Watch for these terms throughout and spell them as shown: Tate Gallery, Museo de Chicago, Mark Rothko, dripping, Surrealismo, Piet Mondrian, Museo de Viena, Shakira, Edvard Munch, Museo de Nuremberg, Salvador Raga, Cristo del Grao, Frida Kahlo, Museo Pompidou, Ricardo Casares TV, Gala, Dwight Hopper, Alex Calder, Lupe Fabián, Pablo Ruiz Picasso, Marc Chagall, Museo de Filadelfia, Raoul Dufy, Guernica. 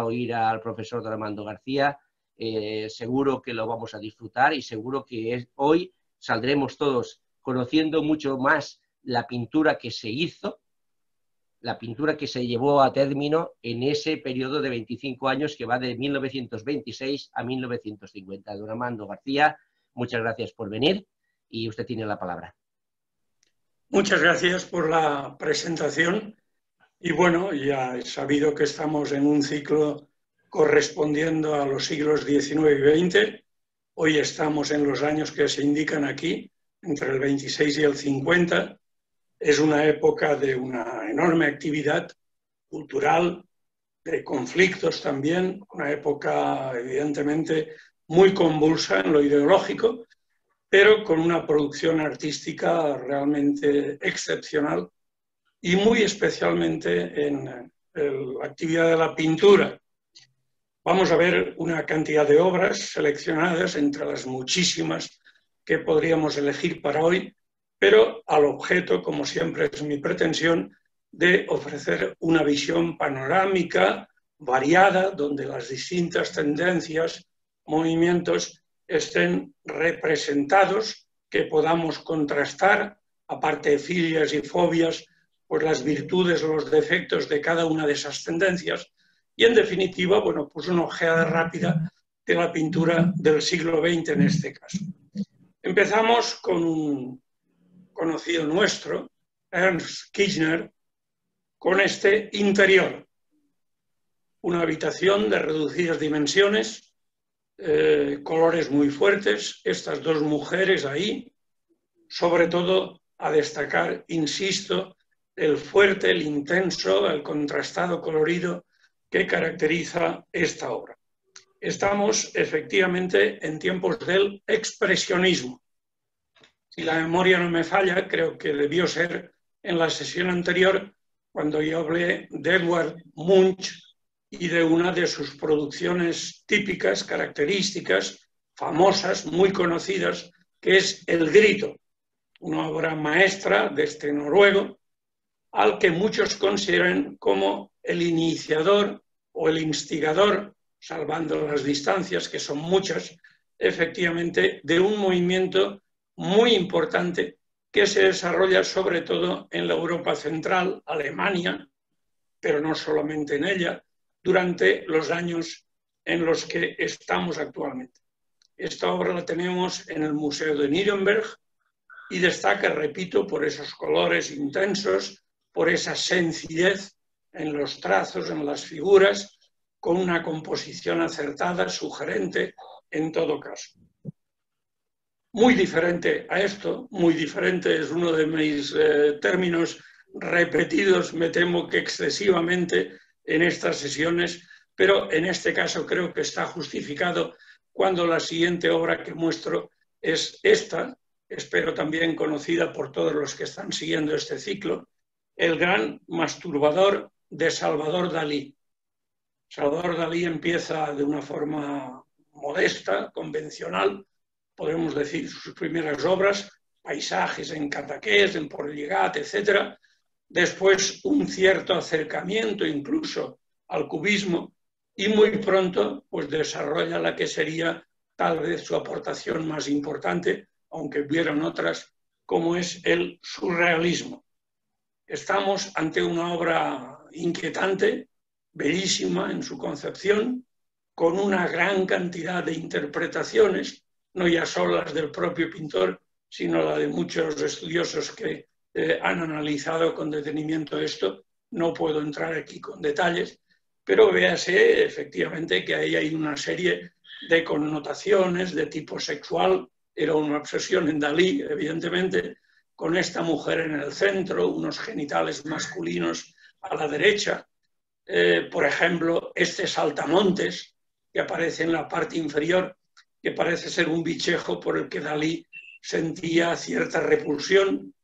oír al profesor Don Amando García, seguro que lo vamos a disfrutar y seguro que hoy saldremos todos conociendo mucho más la pintura que se hizo, la pintura que se llevó a término en ese periodo de 25 años que va de 1926 a 1950. Don Amando García, muchas gracias por venir y usted tiene la palabra. Muchas gracias por la presentación. Y bueno, ya he sabido que estamos en un ciclo correspondiendo a los siglos XIX y XX. Hoy estamos en los años que se indican aquí, entre el 26 y el 50. Es una época de una enorme actividad cultural, de conflictos también, una época evidentemente muy convulsa en lo ideológico, pero con una producción artística realmente excepcional y muy especialmente en la actividad de la pintura. Vamos a ver una cantidad de obras seleccionadas entre las muchísimas que podríamos elegir para hoy, pero al objeto, como siempre es mi pretensión, de ofrecer una visión panorámica, variada, donde las distintas tendencias, movimientos estén representados, que podamos contrastar, aparte de filias y fobias, pues las virtudes o los defectos de cada una de esas tendencias. Y en definitiva, bueno, pues una ojeada rápida de la pintura del siglo XX en este caso. Empezamos con un conocido nuestro, Ernst Kirchner, con este interior. Una habitación de reducidas dimensiones, colores muy fuertes, estas dos mujeres ahí, sobre todo a destacar, insisto, el fuerte, el intenso, el contrastado colorido que caracteriza esta obra. Estamos efectivamente en tiempos del expresionismo. Si la memoria no me falla, creo que debió ser en la sesión anterior cuando yo hablé de Edvard Munch y de una de sus producciones típicas, características, famosas, muy conocidas, que es El Grito, una obra maestra de este noruego, al que muchos consideran como el iniciador o el instigador, salvando las distancias, que son muchas, efectivamente, de un movimiento muy importante que se desarrolla sobre todo en la Europa central, Alemania, pero no solamente en ella, durante los años en los que estamos actualmente. Esta obra la tenemos en el Museo de Nuremberg y destaca, repito, por esos colores intensos, por esa sencillez en los trazos, en las figuras, con una composición acertada, sugerente en todo caso. Muy diferente a esto, muy diferente es uno de mis términos repetidos, me temo que excesivamente en estas sesiones, pero en este caso creo que está justificado cuando la siguiente obra que muestro es esta, espero también conocida por todos los que están siguiendo este ciclo, El Gran Masturbador de Salvador Dalí. Salvador Dalí empieza de una forma modesta, convencional, podemos decir, sus primeras obras, paisajes en Cadaqués, en Portlligat, etc. Después un cierto acercamiento incluso al cubismo y muy pronto pues, desarrolla la que sería tal vez su aportación más importante, aunque hubieron otras, como es el surrealismo. Estamos ante una obra inquietante, bellísima en su concepción, con una gran cantidad de interpretaciones, no ya solo las del propio pintor, sino la de muchos estudiosos que han analizado con detenimiento esto. No puedo entrar aquí con detalles, pero véase efectivamente que ahí hay una serie de connotaciones de tipo sexual, era una obsesión en Dalí, evidentemente, con esta mujer en el centro, unos genitales masculinos a la derecha, por ejemplo, este saltamontes que aparece en la parte inferior, que parece ser un bichejo por el que Dalí sentía cierta repulsión.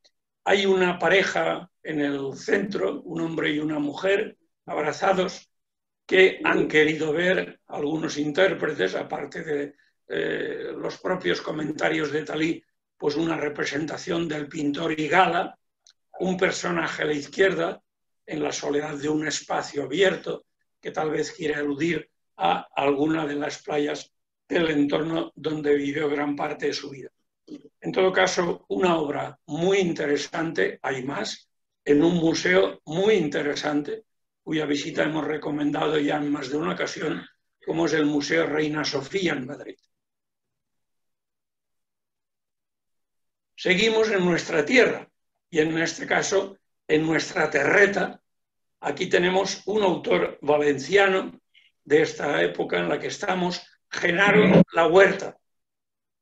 Hay una pareja en el centro, un hombre y una mujer, abrazados, que han querido ver algunos intérpretes, aparte de los propios comentarios de Dalí, pues una representación del pintor y gala, un personaje a la izquierda, en la soledad de un espacio abierto, que tal vez quiere aludir a alguna de las playas del entorno donde vivió gran parte de su vida. En todo caso, una obra muy interesante, hay más, en un museo muy interesante, cuya visita hemos recomendado ya en más de una ocasión, como es el Museo Reina Sofía en Madrid. Seguimos en nuestra tierra, y en este caso, en nuestra terreta. Aquí tenemos un autor valenciano de esta época en la que estamos, Genaro La Huerta.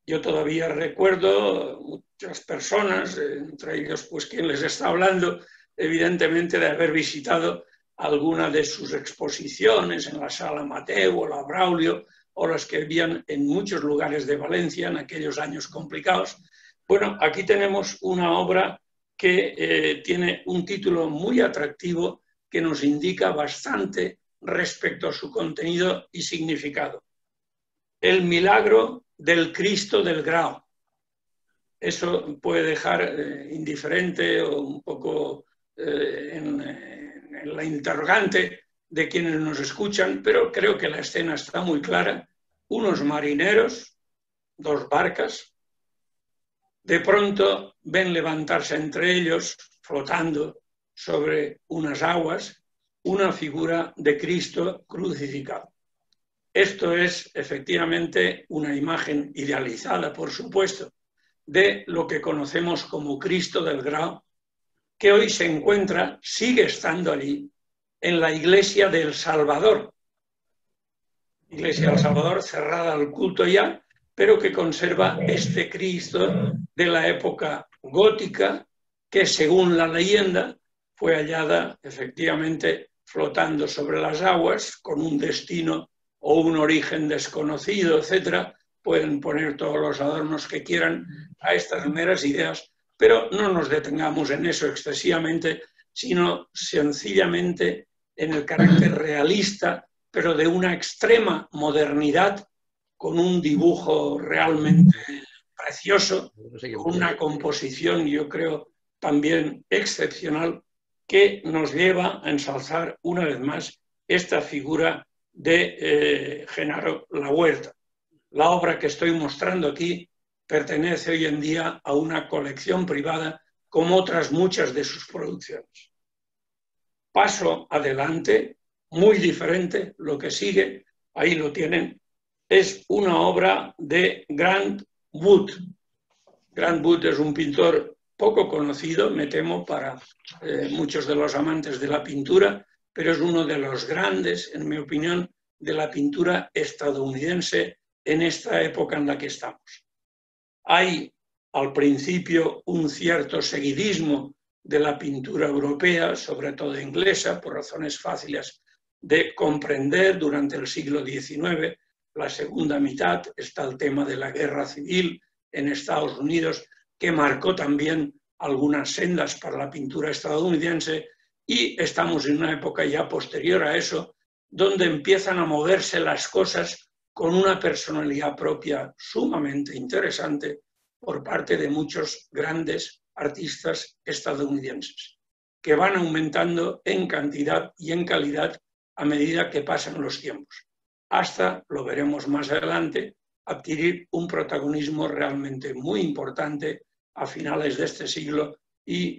Yo todavía recuerdo muchas personas, entre ellos pues quien les está hablando, evidentemente de haber visitado alguna de sus exposiciones en la Sala Mateu o la Braulio, o las que vivían en muchos lugares de Valencia en aquellos años complicados. Bueno, aquí tenemos una obra que tiene un título muy atractivo que nos indica bastante respecto a su contenido y significado. El milagro del Cristo del Grao. Eso puede dejar indiferente o un poco en la interrogante de quienes nos escuchan, pero creo que la escena está muy clara. Unos marineros, dos barcas, de pronto ven levantarse entre ellos, flotando sobre unas aguas, una figura de Cristo crucificado. Esto es efectivamente una imagen idealizada, por supuesto, de lo que conocemos como Cristo del Grao, que hoy se encuentra, sigue estando allí, en la iglesia del Salvador. Iglesia del Salvador cerrada al culto ya, pero que conserva este Cristo de la época gótica, que según la leyenda fue hallada efectivamente flotando sobre las aguas con un destino o un origen desconocido, etc. Pueden poner todos los adornos que quieran a estas meras ideas, pero no nos detengamos en eso excesivamente, sino sencillamente en el carácter realista, pero de una extrema modernidad, con un dibujo realmente precioso, con una composición, yo creo, también excepcional, que nos lleva a ensalzar una vez más esta figura de Genaro La Huerta. La obra que estoy mostrando aquí pertenece hoy en día a una colección privada, como otras muchas de sus producciones. Paso adelante, muy diferente lo que sigue, ahí lo tienen, es una obra de Grant Wood. Grant Wood es un pintor poco conocido, me temo, para muchos de los amantes de la pintura, pero es uno de los grandes, en mi opinión, de la pintura estadounidense en esta época en la que estamos. Hay al principio un cierto seguidismo de la pintura europea, sobre todo inglesa, por razones fáciles de comprender. Durante el siglo XIX, la segunda mitad, está el tema de la guerra civil en Estados Unidos, que marcó también algunas sendas para la pintura estadounidense, y estamos en una época ya posterior a eso, donde empiezan a moverse las cosas con una personalidad propia sumamente interesante por parte de muchos grandes artistas estadounidenses, que van aumentando en cantidad y en calidad a medida que pasan los tiempos, hasta, lo veremos más adelante, adquirir un protagonismo realmente muy importante a finales de este siglo y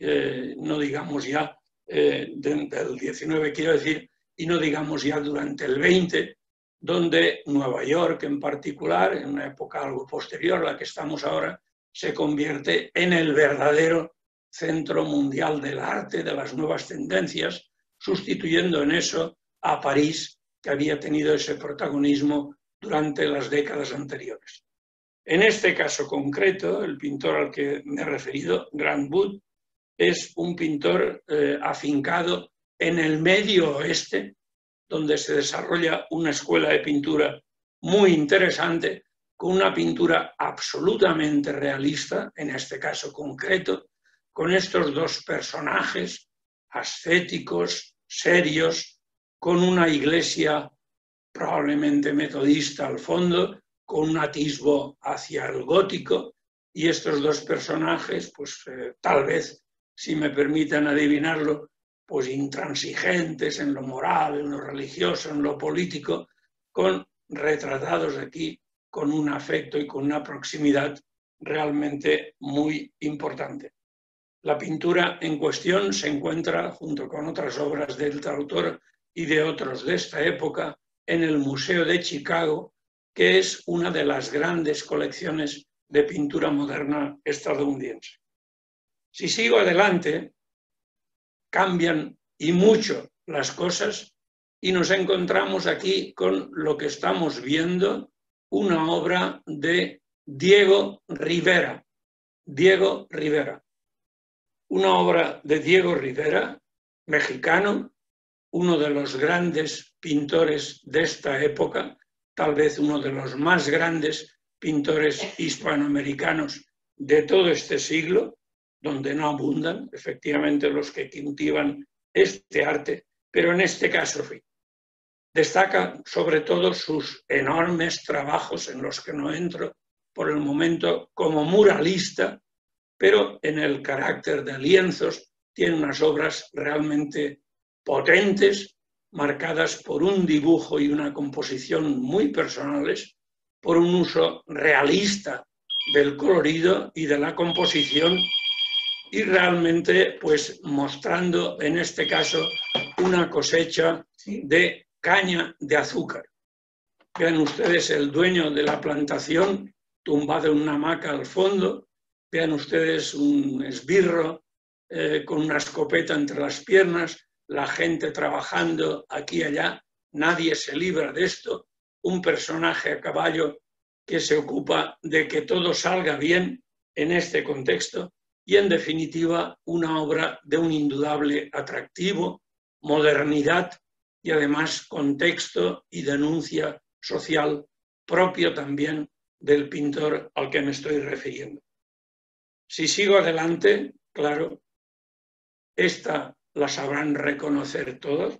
no digamos ya del XIX, quiero decir, y no digamos ya durante el XX, donde Nueva York en particular, en una época algo posterior a la que estamos ahora, se convierte en el verdadero centro mundial del arte, de las nuevas tendencias, sustituyendo en eso a París, que había tenido ese protagonismo durante las décadas anteriores. En este caso concreto, el pintor al que me he referido, Grant Wood, es un pintor afincado en el Medio Oeste, donde se desarrolla una escuela de pintura muy interesante, con una pintura absolutamente realista, en este caso concreto, con estos dos personajes ascéticos, serios, con una iglesia probablemente metodista al fondo, con un atisbo hacia el gótico, y estos dos personajes, pues tal vez, si me permiten adivinarlo, pues intransigentes en lo moral, en lo religioso, en lo político, con retratados aquí con un afecto y con una proximidad realmente muy importante. La pintura en cuestión se encuentra, junto con otras obras del autor y de otros de esta época, en el Museo de Chicago, que es una de las grandes colecciones de pintura moderna estadounidense. Si sigo adelante, cambian y mucho las cosas y nos encontramos aquí con lo que estamos viendo, una obra de Diego Rivera. Diego Rivera. Una obra de Diego Rivera, mexicano, uno de los grandes pintores de esta época, tal vez uno de los más grandes pintores hispanoamericanos de todo este siglo, donde no abundan, efectivamente, los que cultivan este arte, pero en este caso sí. Destaca sobre todo sus enormes trabajos, en los que no entro por el momento, como muralista, pero en el carácter de lienzos tiene unas obras realmente potentes, marcadas por un dibujo y una composición muy personales, por un uso realista del colorido y de la composición, y realmente pues mostrando en este caso una cosecha de caña de azúcar. Vean ustedes el dueño de la plantación tumbado en una hamaca al fondo, vean ustedes un esbirro con una escopeta entre las piernas, la gente trabajando aquí y allá, nadie se libra de esto, un personaje a caballo que se ocupa de que todo salga bien en este contexto y, en definitiva, una obra de un indudable atractivo, modernidad y, además, contexto y denuncia social propio también del pintor al que me estoy refiriendo. Si sigo adelante, claro, esta la sabrán reconocer todos.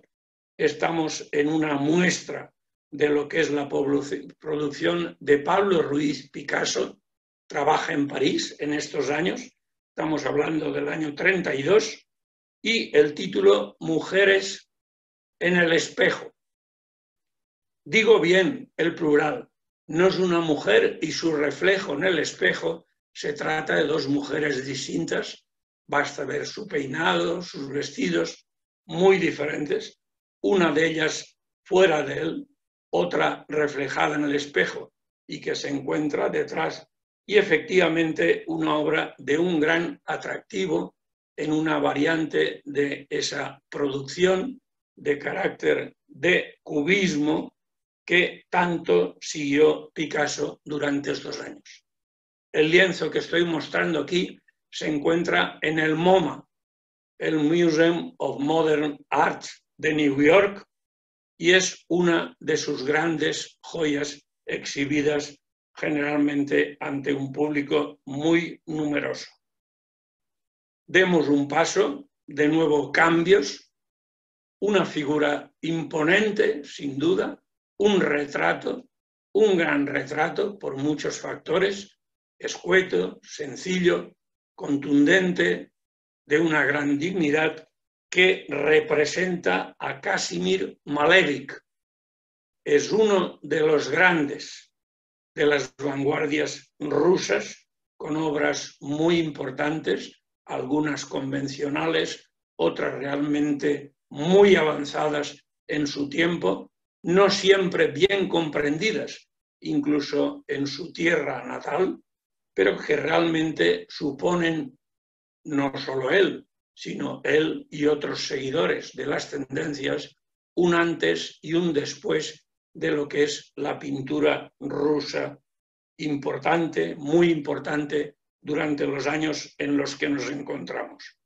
Estamos en una muestra de lo que es la producción de Pablo Ruiz Picasso. Trabaja en París en estos años, estamos hablando del año 32, y el título Mujeres en el espejo. Digo bien el plural, no es una mujer y su reflejo en el espejo, se trata de dos mujeres distintas, basta ver su peinado, sus vestidos, muy diferentes, una de ellas fuera de él, otra reflejada en el espejo y que se encuentra detrás, y efectivamente una obra de un gran atractivo en una variante de esa producción de carácter de cubismo que tanto siguió Picasso durante estos años. El lienzo que estoy mostrando aquí se encuentra en el MoMA, el Museum of Modern Art de New York, y es una de sus grandes joyas exhibidas generalmente ante un público muy numeroso. Demos un paso, de nuevo cambios, una figura imponente, sin duda, un retrato, un gran retrato por muchos factores, escueto, sencillo, contundente, de una gran dignidad, que representa a Casimir Malevich. Es uno de los grandes de las vanguardias rusas, con obras muy importantes, algunas convencionales, otras realmente muy avanzadas en su tiempo, no siempre bien comprendidas, incluso en su tierra natal, pero que realmente suponen, no solo él, sino él y otros seguidores de las tendencias, un antes y un después de lo que es la pintura rusa, importante, muy importante, durante los años en los que nos encontramos.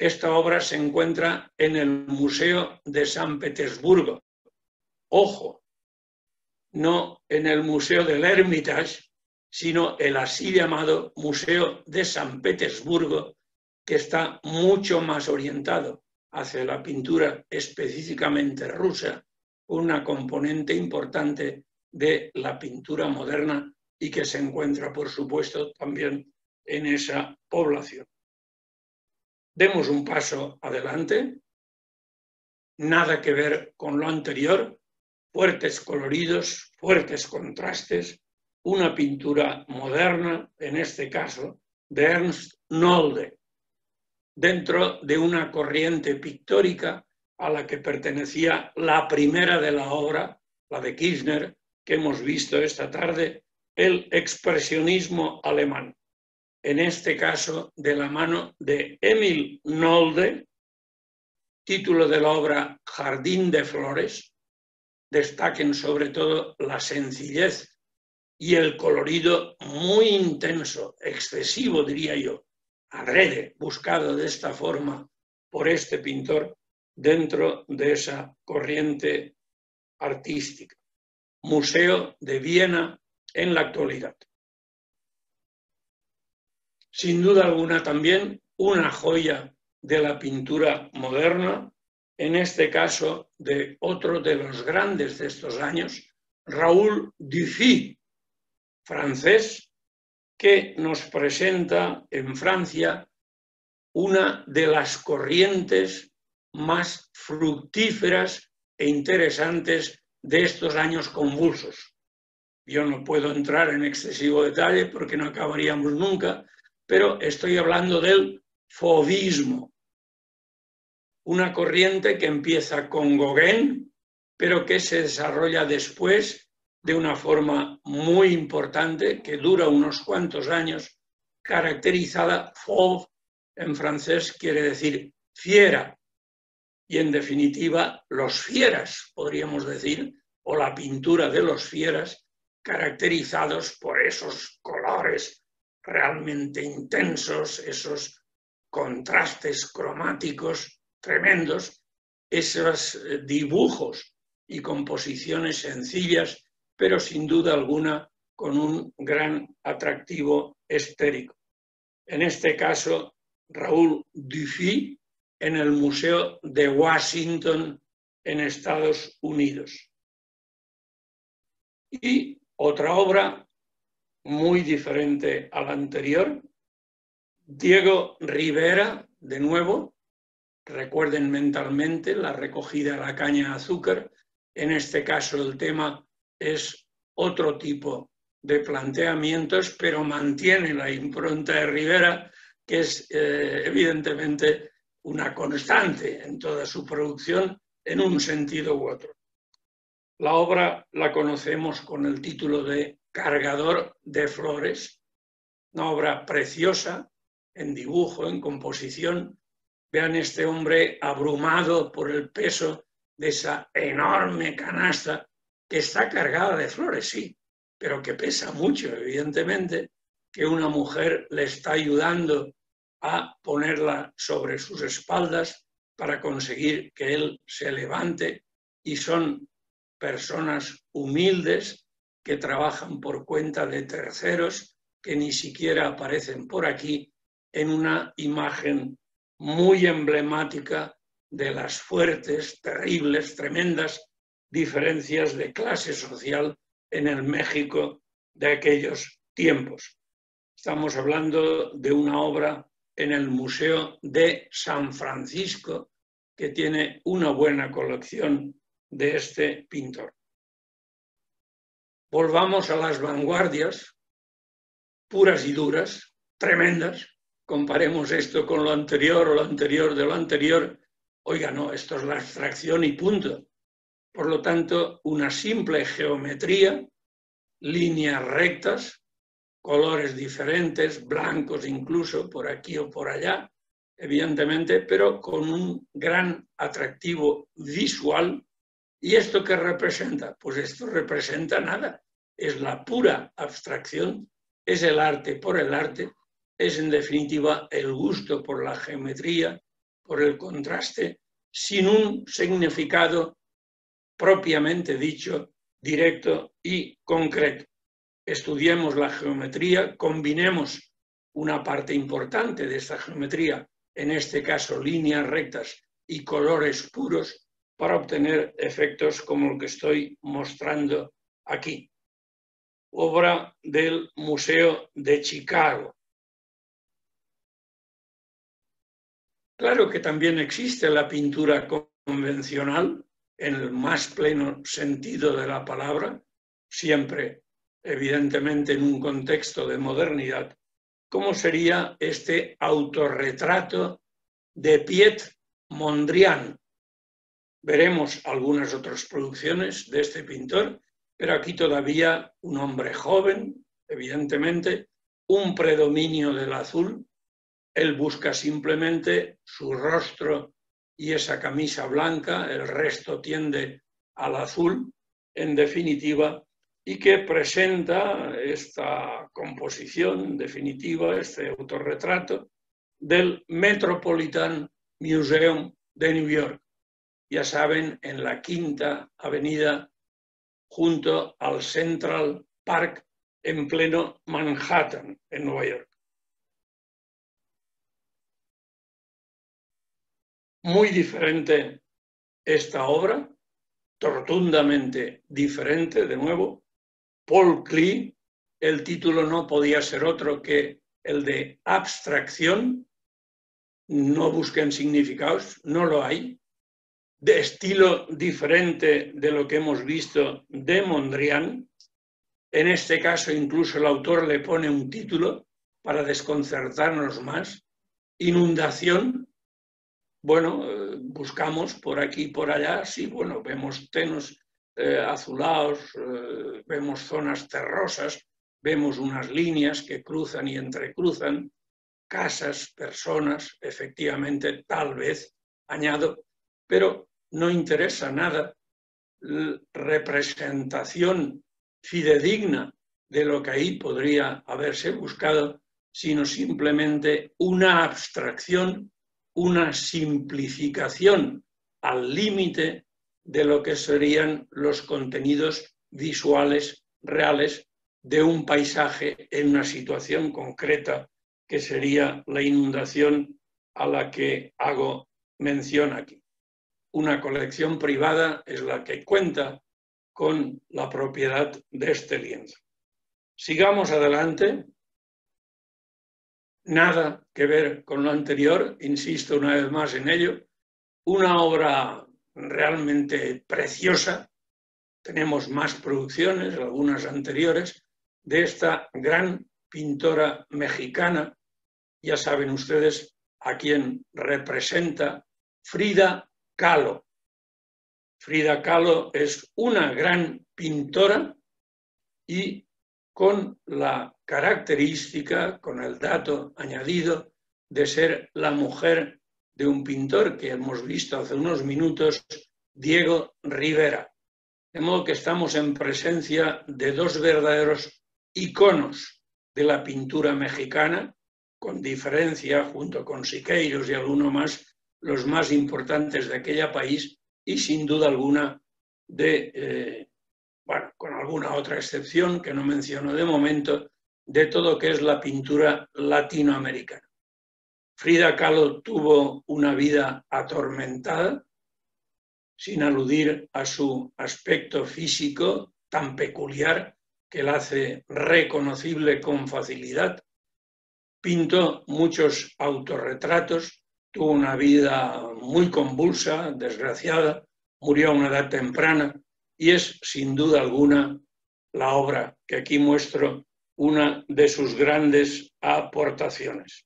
Esta obra se encuentra en el Museo de San Petersburgo. Ojo, no en el Museo del Hermitage, sino el así llamado Museo de San Petersburgo, que está mucho más orientado hacia la pintura específicamente rusa, una componente importante de la pintura moderna y que se encuentra, por supuesto, también en esa población. Demos un paso adelante, nada que ver con lo anterior, fuertes coloridos, fuertes contrastes, una pintura moderna, en este caso, de Ernst Nolde, dentro de una corriente pictórica a la que pertenecía la primera de la obra, la de Kirchner, que hemos visto esta tarde, el expresionismo alemán, en este caso de la mano de Emil Nolde, título de la obra Jardín de Flores. Destaquen sobre todo la sencillez y el colorido muy intenso, excesivo diría yo, adrede, buscado de esta forma por este pintor dentro de esa corriente artística. Museo de Viena en la actualidad. Sin duda alguna también una joya de la pintura moderna, en este caso de otro de los grandes de estos años, Raoul Dufy, francés, que nos presenta en Francia una de las corrientes más fructíferas e interesantes de estos años convulsos. Yo no puedo entrar en excesivo detalle porque no acabaríamos nunca, pero estoy hablando del Fovismo, una corriente que empieza con Gauguin, pero que se desarrolla después de una forma muy importante que dura unos cuantos años, caracterizada, fauve en francés quiere decir fiera, y en definitiva los fieras, podríamos decir, o la pintura de los fieras, caracterizados por esos colores realmente intensos, esos contrastes cromáticos tremendos, esos dibujos y composiciones sencillas, pero sin duda alguna con un gran atractivo estético. En este caso, Raoul Dufy en el Museo de Washington en Estados Unidos. Y otra obra muy diferente a la anterior, Diego Rivera, de nuevo, recuerden mentalmente la recogida de la caña de azúcar, en este caso el tema es otro tipo de planteamientos, pero mantiene la impronta de Rivera, que es evidentemente una constante en toda su producción, en un sentido u otro. La obra la conocemos con el título de Cargador de Flores, una obra preciosa, en dibujo, en composición. Vean este hombre abrumado por el peso de esa enorme canasta que está cargada de flores, sí, pero que pesa mucho, evidentemente, que una mujer le está ayudando a ponerla sobre sus espaldas para conseguir que él se levante, y son personas humildes que trabajan por cuenta de terceros que ni siquiera aparecen por aquí, en una imagen muy emblemática de las fuertes, terribles, tremendas diferencias de clase social en el México de aquellos tiempos. Estamos hablando de una obra en el Museo de San Francisco que tiene una buena colección de este pintor. Volvamos a las vanguardias puras y duras, tremendas. Comparemos esto con lo anterior o lo anterior de lo anterior, oiga, no, esto es la abstracción y punto. Por lo tanto, una simple geometría, líneas rectas, colores diferentes, blancos incluso por aquí o por allá, evidentemente, pero con un gran atractivo visual. ¿Y esto qué representa? Pues esto representa nada, es la pura abstracción, es el arte por el arte, es en definitiva el gusto por la geometría, por el contraste, sin un significado propiamente dicho, directo y concreto. Estudiemos la geometría, combinemos una parte importante de esta geometría, en este caso líneas rectas y colores puros, para obtener efectos como el que estoy mostrando aquí. Obra del Museo de Chicago. Claro que también existe la pintura convencional, en el más pleno sentido de la palabra, siempre, evidentemente, en un contexto de modernidad, como sería este autorretrato de Piet Mondrian. Veremos algunas otras producciones de este pintor, pero aquí todavía un hombre joven, evidentemente, un predominio del azul. Él busca simplemente su rostro y esa camisa blanca, el resto tiende al azul, en definitiva, y que presenta esta composición definitiva, este autorretrato, del Metropolitan Museum de New York. Ya saben, en la Quinta Avenida, junto al Central Park, en pleno Manhattan, en Nueva York. Muy diferente esta obra, rotundamente diferente, de nuevo, Paul Klee, el título no podía ser otro que el de abstracción, no busquen significados, no lo hay, de estilo diferente de lo que hemos visto de Mondrian, en este caso incluso el autor le pone un título para desconcertarnos más, Inundación. Bueno, buscamos por aquí y por allá, sí, bueno, vemos tenos azulados, vemos zonas terrosas, vemos unas líneas que cruzan y entrecruzan, casas, personas, efectivamente, tal vez, añado, pero no interesa nada. La representación fidedigna de lo que ahí podría haberse buscado, sino simplemente una abstracción, una simplificación al límite de lo que serían los contenidos visuales reales de un paisaje en una situación concreta que sería la inundación a la que hago mención aquí. Una colección privada es la que cuenta con la propiedad de este lienzo. Sigamos adelante. Nada que ver con lo anterior, insisto una vez más en ello. Una obra realmente preciosa. Tenemos más producciones, algunas anteriores, de esta gran pintora mexicana. Ya saben ustedes a quién representa, Frida Kahlo. Frida Kahlo es una gran pintora y con la característica, con el dato añadido de ser la mujer de un pintor que hemos visto hace unos minutos, Diego Rivera. De modo que estamos en presencia de dos verdaderos iconos de la pintura mexicana, con diferencia, junto con Siqueiros y alguno más, los más importantes de aquel país y sin duda alguna de... bueno, con alguna otra excepción que no menciono de momento, de todo lo que es la pintura latinoamericana. Frida Kahlo tuvo una vida atormentada, sin aludir a su aspecto físico tan peculiar que la hace reconocible con facilidad. Pintó muchos autorretratos, tuvo una vida muy convulsa, desgraciada, murió a una edad temprana, y es, sin duda alguna, la obra que aquí muestro, una de sus grandes aportaciones.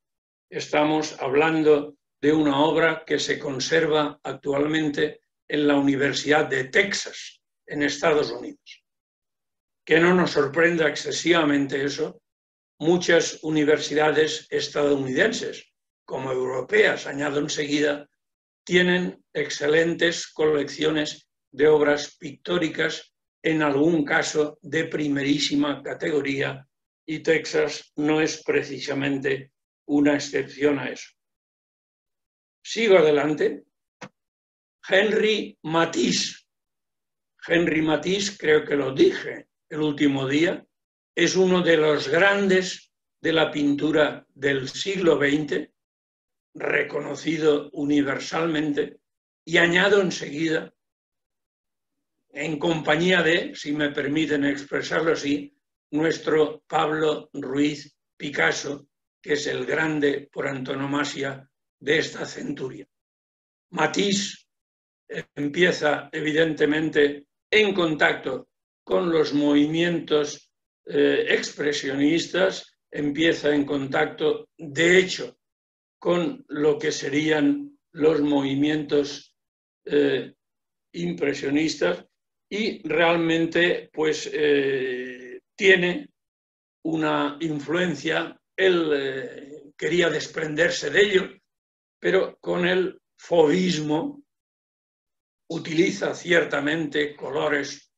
Estamos hablando de una obra que se conserva actualmente en la Universidad de Texas, en Estados Unidos. Que no nos sorprenda excesivamente eso, muchas universidades estadounidenses, como europeas, añado enseguida, tienen excelentes colecciones de obras pictóricas, en algún caso de primerísima categoría, y Texas no es precisamente una excepción a eso. Sigo adelante. Henri Matisse. Henri Matisse, creo que lo dije el último día, es uno de los grandes de la pintura del siglo XX, reconocido universalmente, y añado enseguida, en compañía de, si me permiten expresarlo así, nuestro Pablo Ruiz Picasso, que es el grande por antonomasia de esta centuria. Matisse empieza evidentemente en contacto con los movimientos expresionistas, empieza en contacto, de hecho, con lo que serían los movimientos impresionistas y realmente pues tiene una influencia, él quería desprenderse de ello, pero con el fovismo utiliza ciertamente colores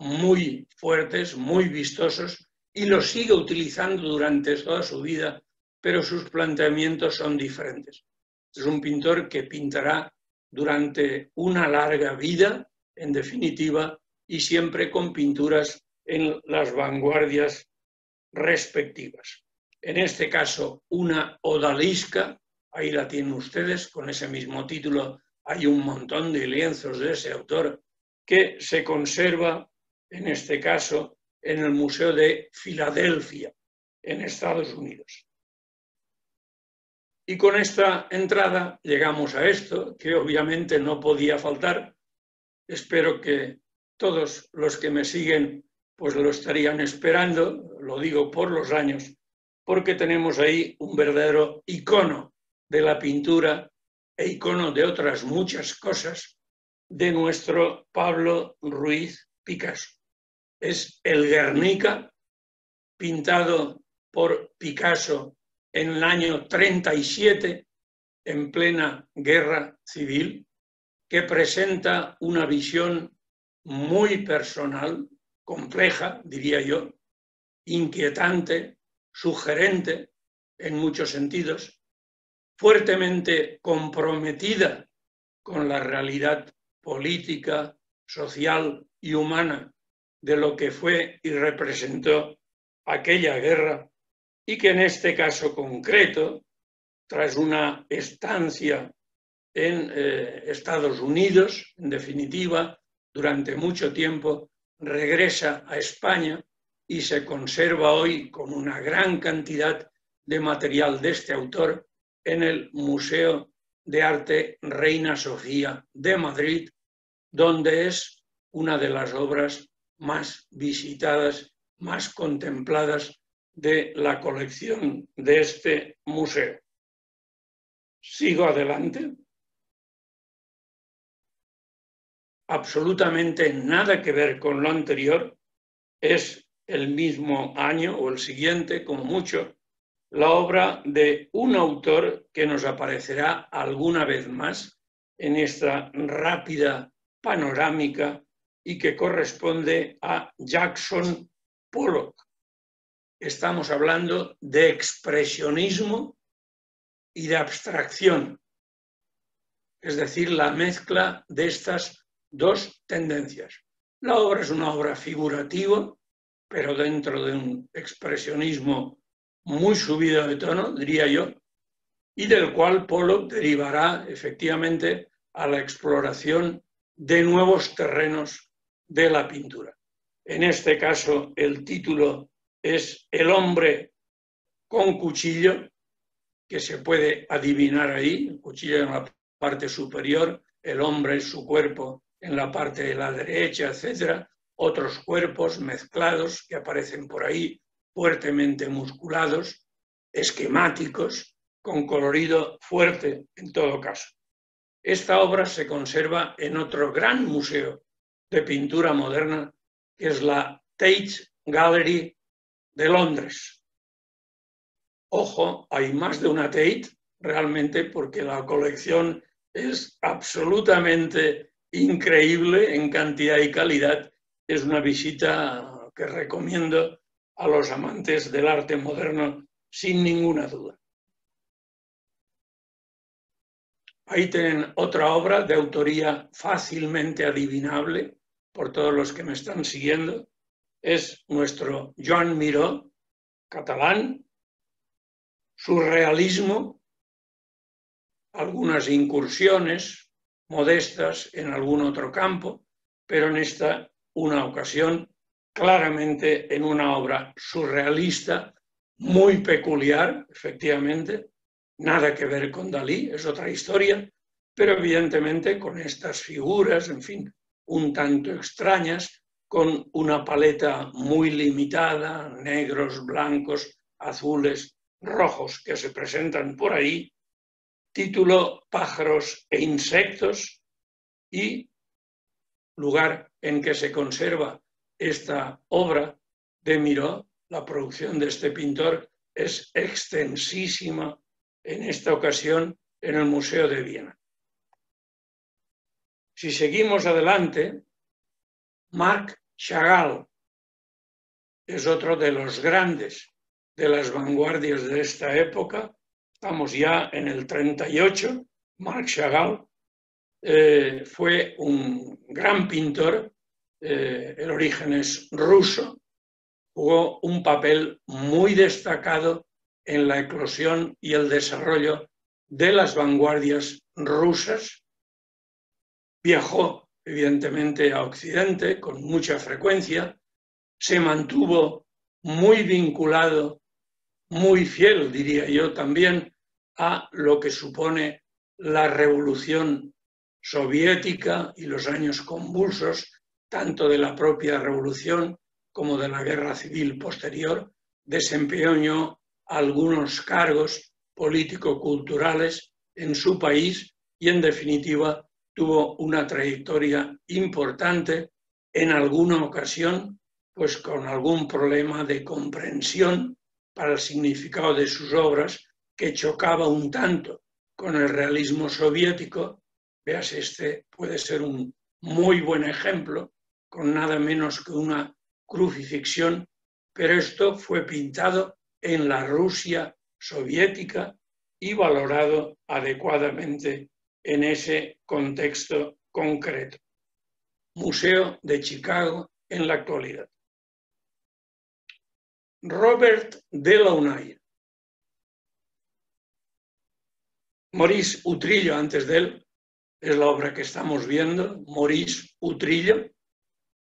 muy fuertes, muy vistosos, y los sigue utilizando durante toda su vida, pero sus planteamientos son diferentes. Es un pintor que pintará durante una larga vida, en definitiva, y siempre con pinturas en las vanguardias respectivas. En este caso, una odalisca, ahí la tienen ustedes, con ese mismo título hay un montón de lienzos de ese autor, que se conserva, en este caso, en el Museo de Filadelfia, en Estados Unidos. Y con esta entrada llegamos a esto, que obviamente no podía faltar. Espero que todos los que me siguen pues lo estarían esperando, lo digo por los años, porque tenemos ahí un verdadero icono de la pintura e icono de otras muchas cosas de nuestro Pablo Ruiz Picasso. Es el Guernica, pintado por Picasso en el año 37, en plena guerra civil, que presenta una visión muy personal, compleja, diría yo, inquietante, sugerente en muchos sentidos, fuertemente comprometida con la realidad política, social y humana de lo que fue y representó aquella guerra, y que en este caso concreto, tras una estancia en Estados Unidos, en definitiva, durante mucho tiempo, regresa a España y se conserva hoy con una gran cantidad de material de este autor en el Museo de Arte Reina Sofía de Madrid, donde es una de las obras más visitadas, más contempladas de la colección de este museo. Sigo adelante. Absolutamente nada que ver con lo anterior, es el mismo año o el siguiente, como mucho, la obra de un autor que nos aparecerá alguna vez más en esta rápida panorámica y que corresponde a Jackson Pollock. Estamos hablando de expresionismo y de abstracción, es decir, la mezcla de estas dos tendencias. La obra es una obra figurativa, pero dentro de un expresionismo muy subido de tono, diría yo, y del cual Pollock derivará efectivamente a la exploración de nuevos terrenos de la pintura. En este caso, el título es El hombre con cuchillo, que se puede adivinar ahí, el cuchillo en la parte superior, el hombre, su cuerpo en la parte de la derecha, etc. Otros cuerpos mezclados que aparecen por ahí, fuertemente musculados, esquemáticos, con colorido fuerte en todo caso. Esta obra se conserva en otro gran museo de pintura moderna, que es la Tate Gallery de Londres. Ojo, hay más de una Tate, realmente, porque la colección es absolutamente increíble en cantidad y calidad. Es una visita que recomiendo a los amantes del arte moderno, sin ninguna duda. Ahí tienen otra obra de autoría fácilmente adivinable por todos los que me están siguiendo. Es nuestro Joan Miró, catalán, surrealismo, algunas incursiones modestas en algún otro campo, pero en esta una ocasión claramente en una obra surrealista muy peculiar, efectivamente, nada que ver con Dalí, es otra historia, pero evidentemente con estas figuras, en fin, un tanto extrañas, con una paleta muy limitada, negros, blancos, azules, rojos que se presentan por ahí, título Pájaros e insectos y lugar en que se conserva esta obra de Miró. La producción de este pintor es extensísima, en esta ocasión en el Museo de Viena. Si seguimos adelante, Marc Chagall es otro de los grandes de las vanguardias de esta época. Estamos ya en el 38, Marc Chagall fue un gran pintor, el origen es ruso, jugó un papel muy destacado en la eclosión y el desarrollo de las vanguardias rusas. Viajó, evidentemente, a Occidente con mucha frecuencia, se mantuvo muy vinculado, muy fiel, diría yo también, a lo que supone la revolución soviética y los años convulsos, tanto de la propia revolución como de la guerra civil posterior. Desempeñó algunos cargos político-culturales en su país y, en definitiva, tuvo una trayectoria importante, en alguna ocasión, pues con algún problema de comprensión para el significado de sus obras, que chocaba un tanto con el realismo soviético. Veas, este puede ser un muy buen ejemplo, con nada menos que una crucifixión, pero esto fue pintado en la Rusia soviética y valorado adecuadamente en ese contexto concreto. Museo de Chicago en la actualidad. Robert Delaunay. Maurice Utrillo, antes de él, es la obra que estamos viendo. Maurice Utrillo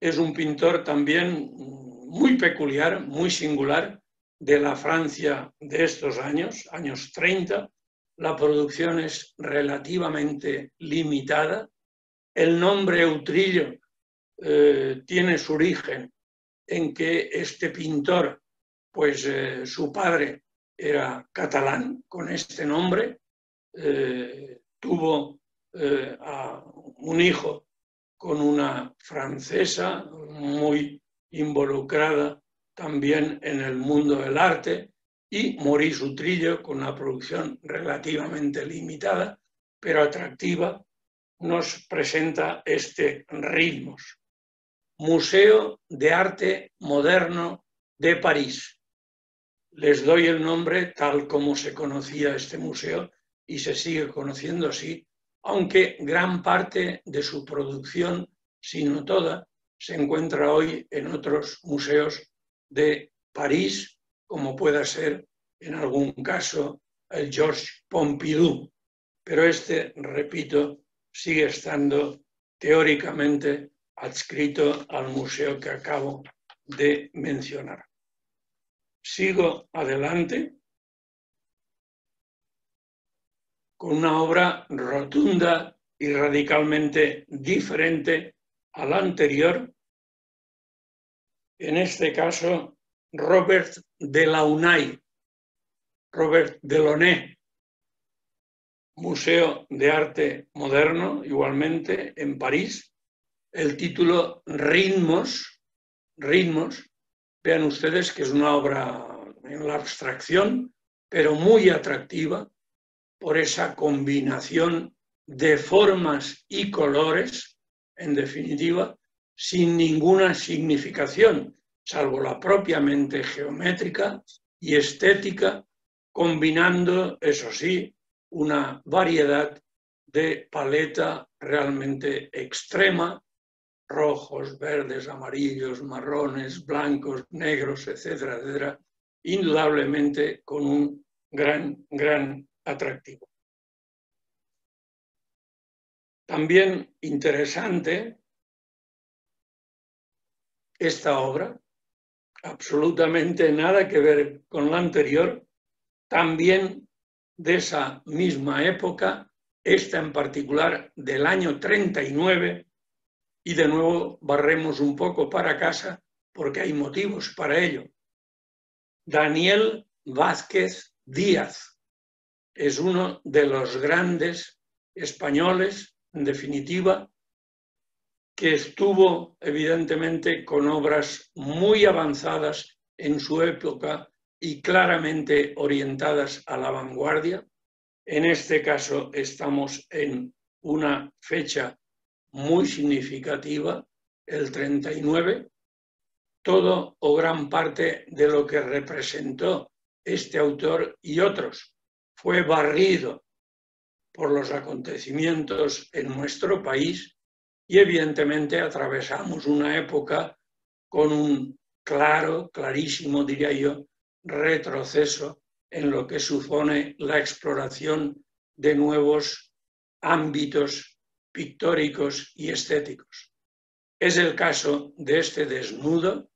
es un pintor también muy peculiar, muy singular, de la Francia de estos años, años 30, La producción es relativamente limitada. El nombre Utrillo tiene su origen en que este pintor, pues su padre era catalán con este nombre, tuvo a un hijo con una francesa muy involucrada también en el mundo del arte, y Maurice Utrillo, con una producción relativamente limitada, pero atractiva, nos presenta este ritmos. Museo de Arte Moderno de París. Les doy el nombre tal como se conocía este museo y se sigue conociendo así, aunque gran parte de su producción, si no toda, se encuentra hoy en otros museos de París, como pueda ser, en algún caso, el Georges Pompidou. Pero este, repito, sigue estando teóricamente adscrito al museo que acabo de mencionar. Sigo adelante con una obra rotunda y radicalmente diferente a la anterior. En este caso, Robert Delaunay, Robert Delaunay, Museo de Arte Moderno, igualmente, en París. El título Ritmos, Ritmos, vean ustedes que es una obra en la abstracción, pero muy atractiva por esa combinación de formas y colores, en definitiva, sin ninguna significación, salvo la propiamente geométrica y estética, combinando, eso sí, una variedad de paleta realmente extrema, rojos, verdes, amarillos, marrones, blancos, negros, etcétera, etcétera, indudablemente con un gran atractivo. También interesante esta obra, absolutamente nada que ver con la anterior, también de esa misma época, esta en particular del año 39, y de nuevo barremos un poco para casa porque hay motivos para ello. Daniel Vázquez Díaz es uno de los grandes españoles, en definitiva, que estuvo evidentemente con obras muy avanzadas en su época y claramente orientadas a la vanguardia. En este caso estamos en una fecha muy significativa, el 39, todo o gran parte de lo que representó este autor y otros fue barrido por los acontecimientos en nuestro país y evidentemente atravesamos una época con un claro, clarísimo, diría yo, retroceso en lo que supone la exploración de nuevos ámbitos pictóricos y estéticos. Es el caso de este desnudo,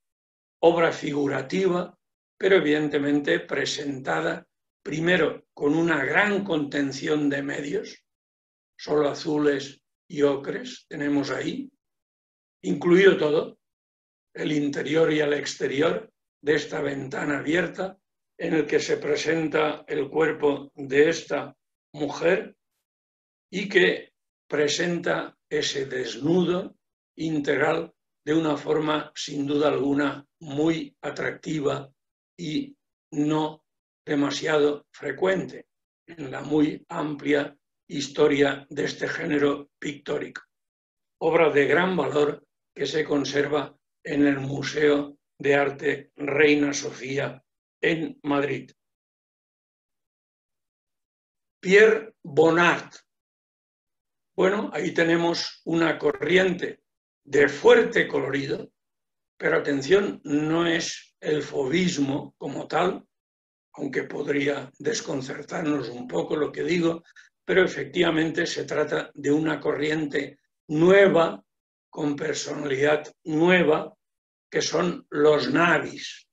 obra figurativa, pero evidentemente presentada primero con una gran contención de medios, solo azules y ocres tenemos ahí, incluido todo, el interior y el exterior de esta ventana abierta en el que se presenta el cuerpo de esta mujer y que presenta ese desnudo integral de una forma sin duda alguna muy atractiva y no demasiado frecuente en la muy amplia historia de este género pictórico. Obra de gran valor que se conserva en el Museo de Arte Reina Sofía en Madrid. Pierre Bonnard. Bueno, ahí tenemos una corriente de fuerte colorido, pero atención, no es el fovismo como tal, aunque podría desconcertarnos un poco lo que digo, pero efectivamente se trata de una corriente nueva, con personalidad nueva, que son los navis.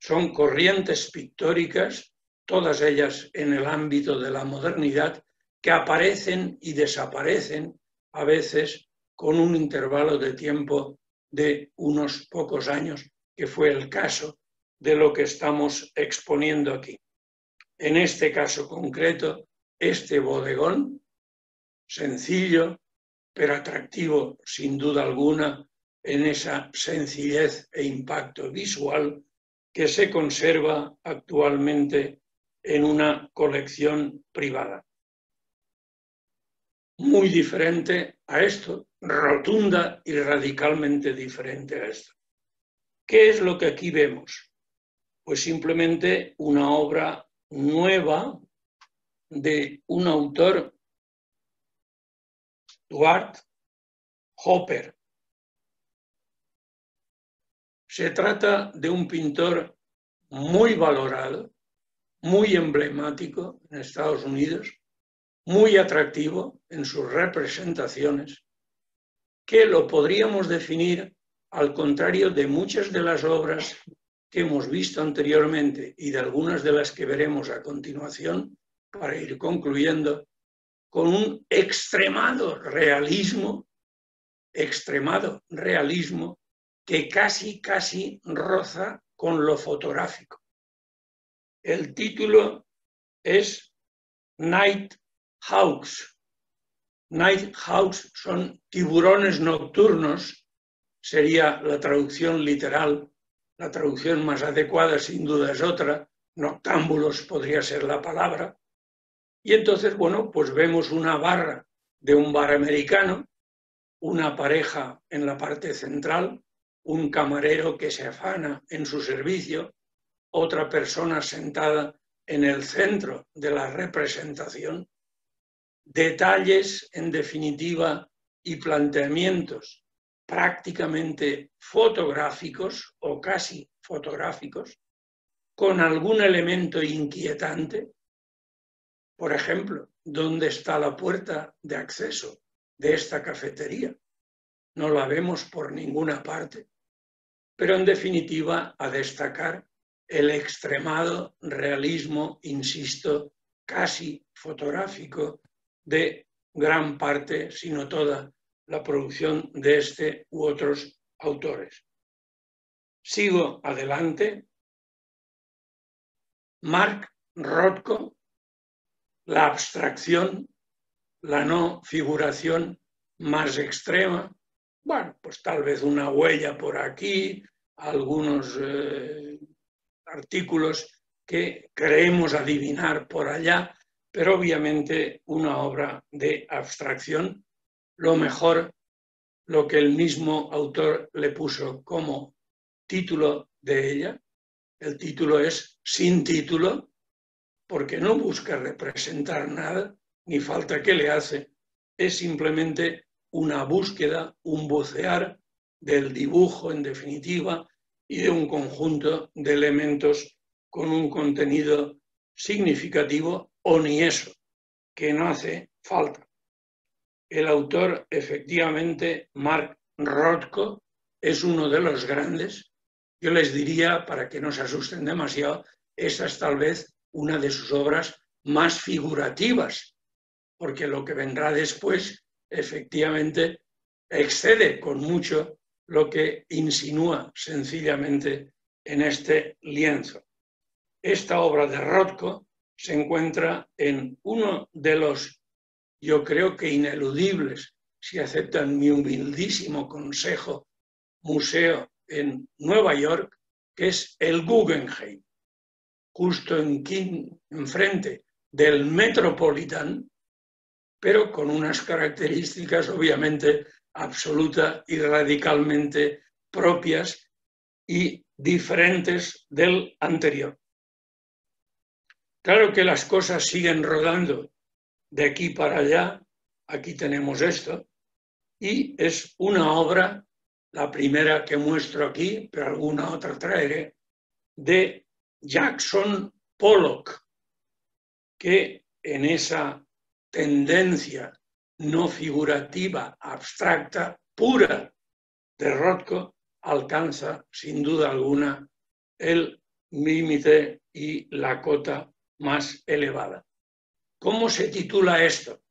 Son corrientes pictóricas, todas ellas en el ámbito de la modernidad, que aparecen y desaparecen a veces con un intervalo de tiempo de unos pocos años, que fue el caso de lo que estamos exponiendo aquí. En este caso concreto, este bodegón, sencillo, pero atractivo sin duda alguna en esa sencillez e impacto visual que se conserva actualmente en una colección privada. Muy diferente a esto, rotunda y radicalmente diferente a esto. ¿Qué es lo que aquí vemos? Pues simplemente una obra nueva de un autor, Dwight Hopper. Se trata de un pintor muy valorado, muy emblemático en Estados Unidos, muy atractivo en sus representaciones, que lo podríamos definir, al contrario de muchas de las obras que hemos visto anteriormente y de algunas de las que veremos a continuación, para ir concluyendo, con un extremado realismo que casi roza con lo fotográfico. El título es Night Hawks. Night Hawks son tiburones nocturnos, sería la traducción literal, la traducción más adecuada sin duda es otra, noctámbulos podría ser la palabra. Y entonces, bueno, pues vemos una barra de un bar americano, una pareja en la parte central, un camarero que se afana en su servicio, otra persona sentada en el centro de la representación. Detalles, en definitiva, y planteamientos prácticamente fotográficos o casi fotográficos, con algún elemento inquietante. Por ejemplo, ¿dónde está la puerta de acceso de esta cafetería? No la vemos por ninguna parte, pero en definitiva a destacar el extremado realismo, insisto, casi fotográfico de gran parte, si no toda, la producción de este u otros autores. Sigo adelante. Mark Rothko, la abstracción, la no figuración más extrema. Bueno, pues tal vez una huella por aquí, algunos artículos que creemos adivinar por allá, pero obviamente una obra de abstracción. Lo mejor, lo que el mismo autor le puso como título de ella, el título es sin título, porque no busca representar nada, ni falta que le hace, es simplemente una búsqueda, un bucear del dibujo en definitiva y de un conjunto de elementos con un contenido significativo o ni eso, que no hace falta. El autor, efectivamente, Mark Rothko, es uno de los grandes. Yo les diría, para que no se asusten demasiado, esta es tal vez una de sus obras más figurativas, porque lo que vendrá después, efectivamente, excede con mucho lo que insinúa sencillamente en este lienzo. Esta obra de Rothko se encuentra en uno de los, yo creo que ineludibles, si aceptan mi humildísimo consejo, museo en Nueva York, que es el Guggenheim, justo enfrente del Metropolitan, pero con unas características obviamente absoluta y radicalmente propias y diferentes del anterior. Claro que las cosas siguen rodando de aquí para allá, aquí tenemos esto, y es una obra, la primera que muestro aquí, pero alguna otra traeré, de Jackson Pollock, que en esa tendencia no figurativa, abstracta, pura de Rothko, alcanza sin duda alguna el límite y la cota más elevada. ¿Cómo se titula esto?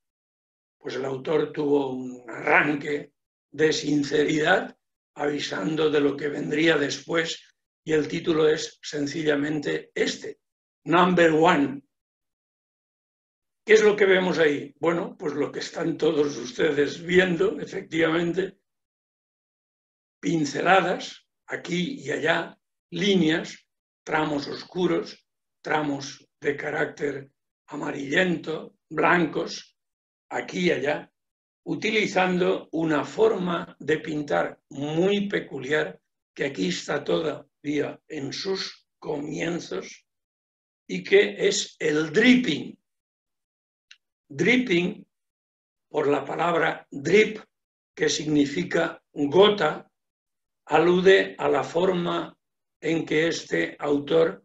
Pues el autor tuvo un arranque de sinceridad avisando de lo que vendría después y el título es sencillamente este, Number One. ¿Qué es lo que vemos ahí? Bueno, pues lo que están todos ustedes viendo, efectivamente, pinceladas aquí y allá, líneas, tramos oscuros, tramos de carácter amarillento, blancos, aquí y allá, utilizando una forma de pintar muy peculiar que aquí está todavía en sus comienzos y que es el dripping. Dripping, por la palabra drip, que significa gota, alude a la forma en que este autor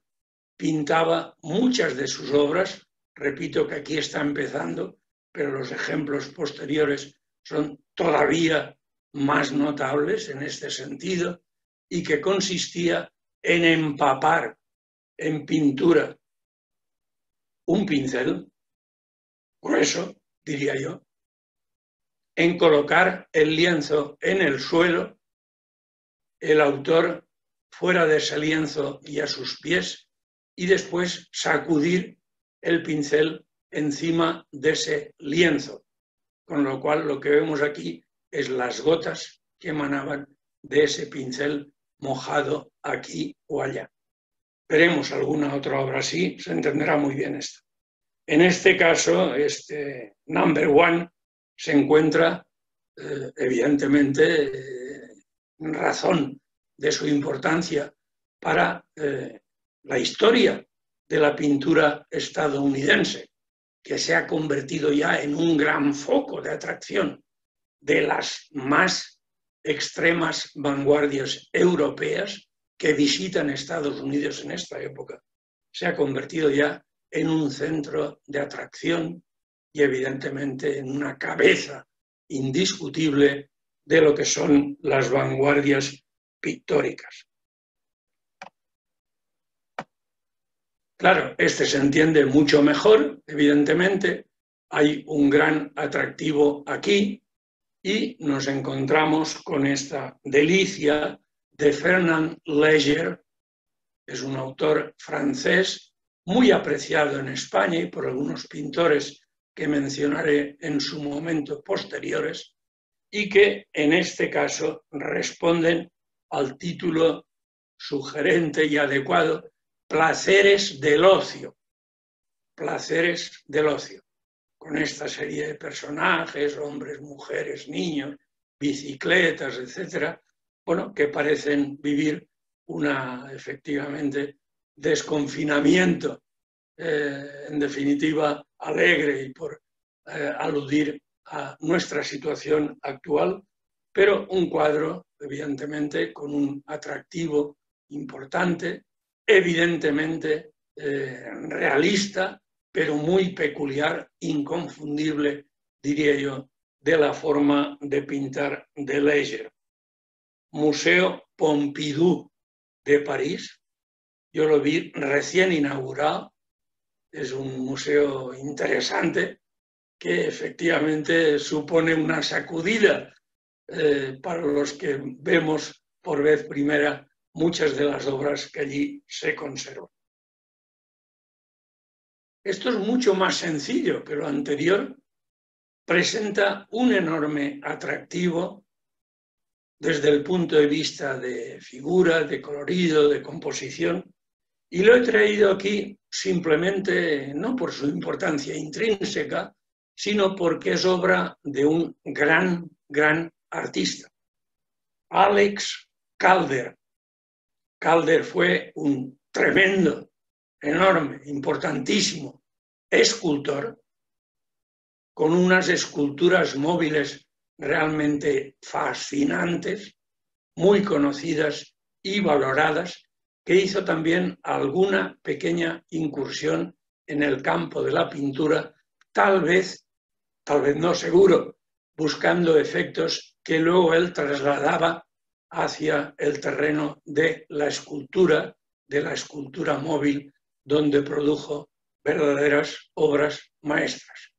pintaba muchas de sus obras. Repito que aquí está empezando, pero los ejemplos posteriores son todavía más notables en este sentido, y que consistía en empapar en pintura un pincel grueso, diría yo, en colocar el lienzo en el suelo, el autor fuera de ese lienzo y a sus pies, y después sacudir el pincel encima de ese lienzo, con lo cual lo que vemos aquí es las gotas que emanaban de ese pincel mojado aquí o allá. Veremos alguna otra obra así, se entenderá muy bien esto. En este caso, este Number One se encuentra, evidentemente, en razón de su importancia para la historia de la pintura estadounidense, que se ha convertido ya en un gran foco de atracción de las más extremas vanguardias europeas que visitan Estados Unidos en esta época. Se ha convertido ya en un centro de atracción y evidentemente en una cabeza indiscutible de lo que son las vanguardias pictóricas. Claro, este se entiende mucho mejor, evidentemente, hay un gran atractivo aquí y nos encontramos con esta delicia de Fernand Léger, que es un autor francés muy apreciado en España y por algunos pintores que mencionaré en su momento posteriores, y que en este caso responden al título sugerente y adecuado, Placeres del Ocio. Placeres del Ocio, con esta serie de personajes, hombres, mujeres, niños, bicicletas, etc., bueno, que parecen vivir una, efectivamente, desconfinamiento, en definitiva, alegre y por aludir a nuestra situación actual, pero un cuadro, evidentemente, con un atractivo importante, evidentemente realista, pero muy peculiar, inconfundible, diría yo, de la forma de pintar de Léger. Museo Pompidou de París, yo lo vi recién inaugurado. Es un museo interesante que efectivamente supone una sacudida para los que vemos por vez primera muchas de las obras que allí se conservan. Esto es mucho más sencillo que lo anterior, presenta un enorme atractivo desde el punto de vista de figura, de colorido, de composición, y lo he traído aquí simplemente no por su importancia intrínseca, sino porque es obra de un gran artista, Alex Calder. Calder fue un tremendo, enorme, importantísimo escultor, con unas esculturas móviles realmente fascinantes, muy conocidas y valoradas, que hizo también alguna pequeña incursión en el campo de la pintura, tal vez no seguro, buscando efectos que luego él trasladaba hacia el terreno de la escultura móvil, donde produjo verdaderas obras maestras.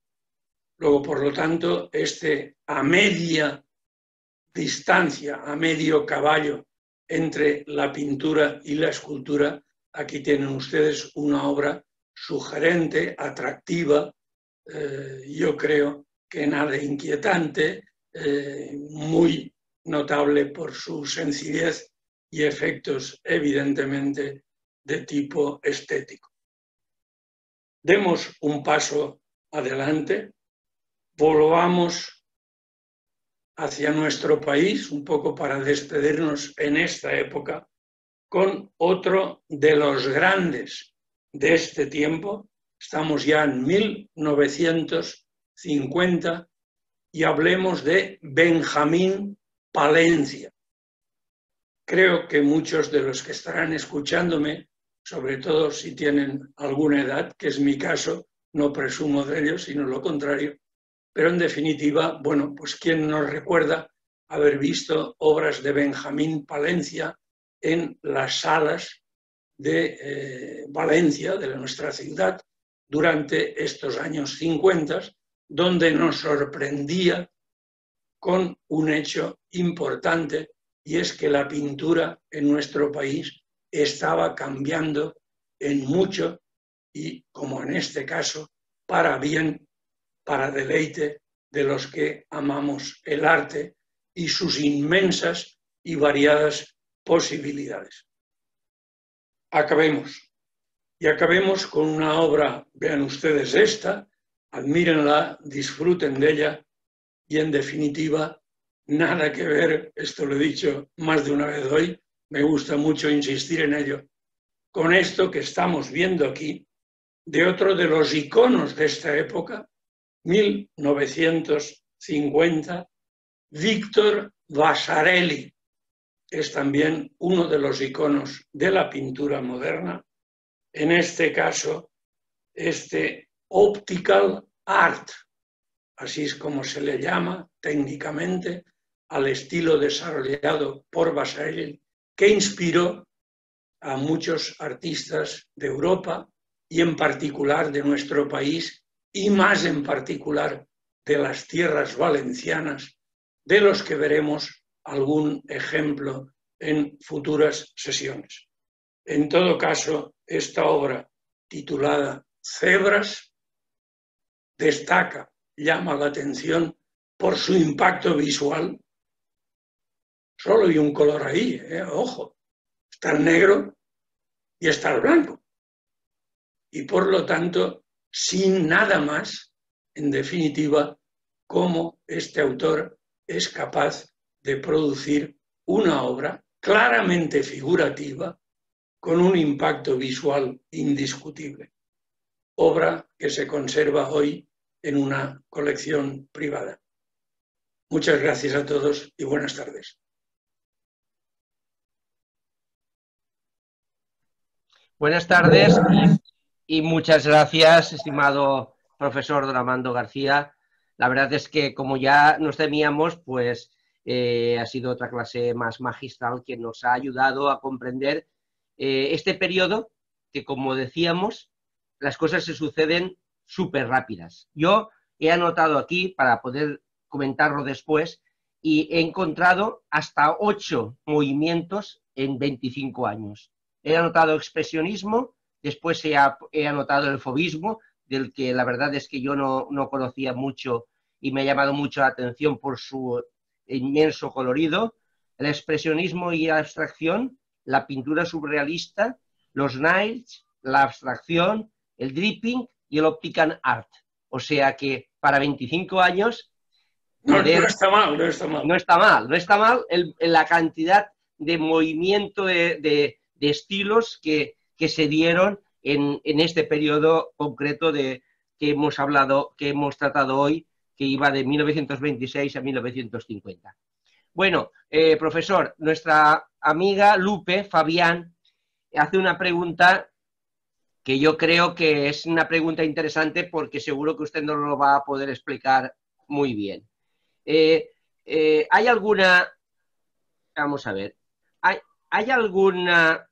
Luego, por lo tanto, este a media distancia, a medio caballo, entre la pintura y la escultura, aquí tienen ustedes una obra sugerente, atractiva, yo creo que nada inquietante, muy notable por su sencillez y efectos evidentemente de tipo estético. Demos un paso adelante, volvamos hacia nuestro país, un poco para despedirnos en esta época, con otro de los grandes de este tiempo. Estamos ya en 1950 y hablemos de Benjamín Palencia. Creo que muchos de los que estarán escuchándome, sobre todo si tienen alguna edad, que es mi caso, no presumo de ello, sino lo contrario, pero en definitiva, bueno, pues quién nos recuerda haber visto obras de Benjamín Palencia en las salas de Valencia, de nuestra ciudad, durante estos años 50, donde nos sorprendía con un hecho importante, y es que la pintura en nuestro país estaba cambiando en mucho, y como en este caso, para bien, para deleite de los que amamos el arte y sus inmensas y variadas posibilidades. Acabemos. Y acabemos con una obra, vean ustedes esta, admírenla, disfruten de ella, y en definitiva, nada que ver, esto lo he dicho más de una vez hoy, me gusta mucho insistir en ello, con esto que estamos viendo aquí, de otro de los iconos de esta época, 1950, Víctor Vasarely, es también uno de los iconos de la pintura moderna, en este caso, este Optical Art, así es como se le llama técnicamente al estilo desarrollado por Vasarely, que inspiró a muchos artistas de Europa y en particular de nuestro país, y más en particular de las tierras valencianas, de los que veremos algún ejemplo en futuras sesiones. En todo caso, esta obra titulada Cebras destaca, llama la atención por su impacto visual. Solo hay un color ahí, ojo, está el negro y está el blanco. Y por lo tanto, sin nada más, en definitiva, cómo este autor es capaz de producir una obra claramente figurativa con un impacto visual indiscutible. Obra que se conserva hoy en una colección privada. Muchas gracias a todos y buenas tardes. Buenas tardes y muchas gracias, estimado profesor Don Amando García. La verdad es que, como ya nos temíamos, pues ha sido otra clase más magistral que nos ha ayudado a comprender este periodo que, como decíamos, las cosas se suceden súper rápidas. Yo he anotado aquí para poder comentarlo después y he encontrado hasta 8 movimientos en 25 años. He anotado expresionismo, después he anotado el fovismo, del que la verdad es que yo no conocía mucho y me ha llamado mucho la atención por su inmenso colorido, el expresionismo y la abstracción, la pintura surrealista, los nails, la abstracción, el dripping y el Optical Art. O sea que para 25 años... No está mal, no está mal. No está mal, no está mal la cantidad de movimiento de estilos que se dieron en este periodo concreto que hemos tratado hoy, que iba de 1926 a 1950. Bueno, profesor, nuestra amiga Lupe Fabián hace una pregunta que yo creo que es una pregunta interesante porque seguro que usted no lo va a poder explicar muy bien. ¿Hay alguna... Vamos a ver. ¿Hay alguna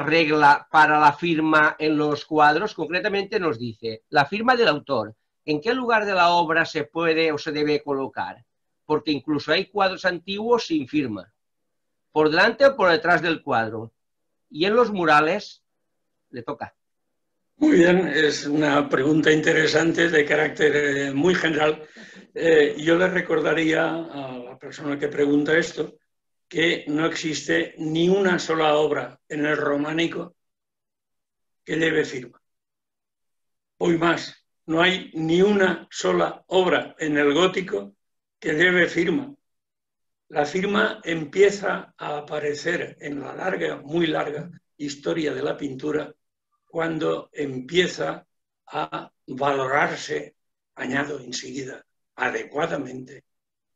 regla para la firma en los cuadros? Concretamente nos dice, la firma del autor, ¿en qué lugar de la obra se puede o se debe colocar? Porque incluso hay cuadros antiguos sin firma, por delante o por detrás del cuadro. Y en los murales, le toca. Muy bien, es una pregunta interesante de carácter muy general. Yo le recordaría a la persona que pregunta esto que no existe ni una sola obra en el románico que lleve firma. Hoy más, no hay ni una sola obra en el gótico que lleve firma. La firma empieza a aparecer en la larga, muy larga historia de la pintura cuando empieza a valorarse, añado enseguida, adecuadamente,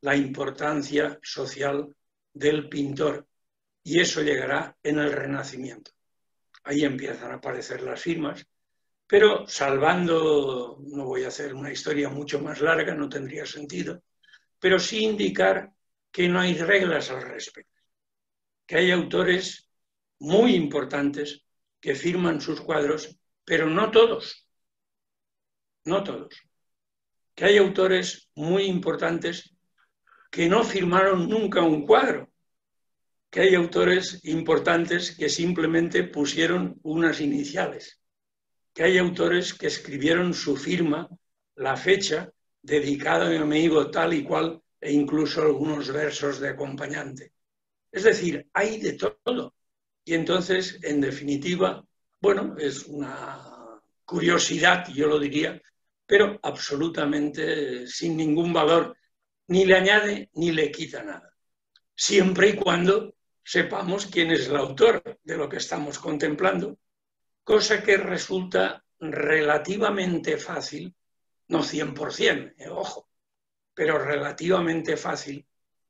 la importancia social del pintor, y eso llegará en el Renacimiento. Ahí empiezan a aparecer las firmas, pero salvando, no voy a hacer una historia mucho más larga, no tendría sentido, pero sí indicar que no hay reglas al respecto, que hay autores muy importantes que firman sus cuadros, pero no todos, no todos, que hay autores muy importantes que no firmaron nunca un cuadro, que hay autores importantes que simplemente pusieron unas iniciales, que hay autores que escribieron su firma, la fecha, dedicada a mi amigo tal y cual, e incluso algunos versos de acompañante. Es decir, hay de todo. Y entonces, en definitiva, bueno, es una curiosidad, yo lo diría, pero absolutamente sin ningún valor, ni le añade ni le quita nada, siempre y cuando sepamos quién es el autor de lo que estamos contemplando, cosa que resulta relativamente fácil, no 100%, ojo, pero relativamente fácil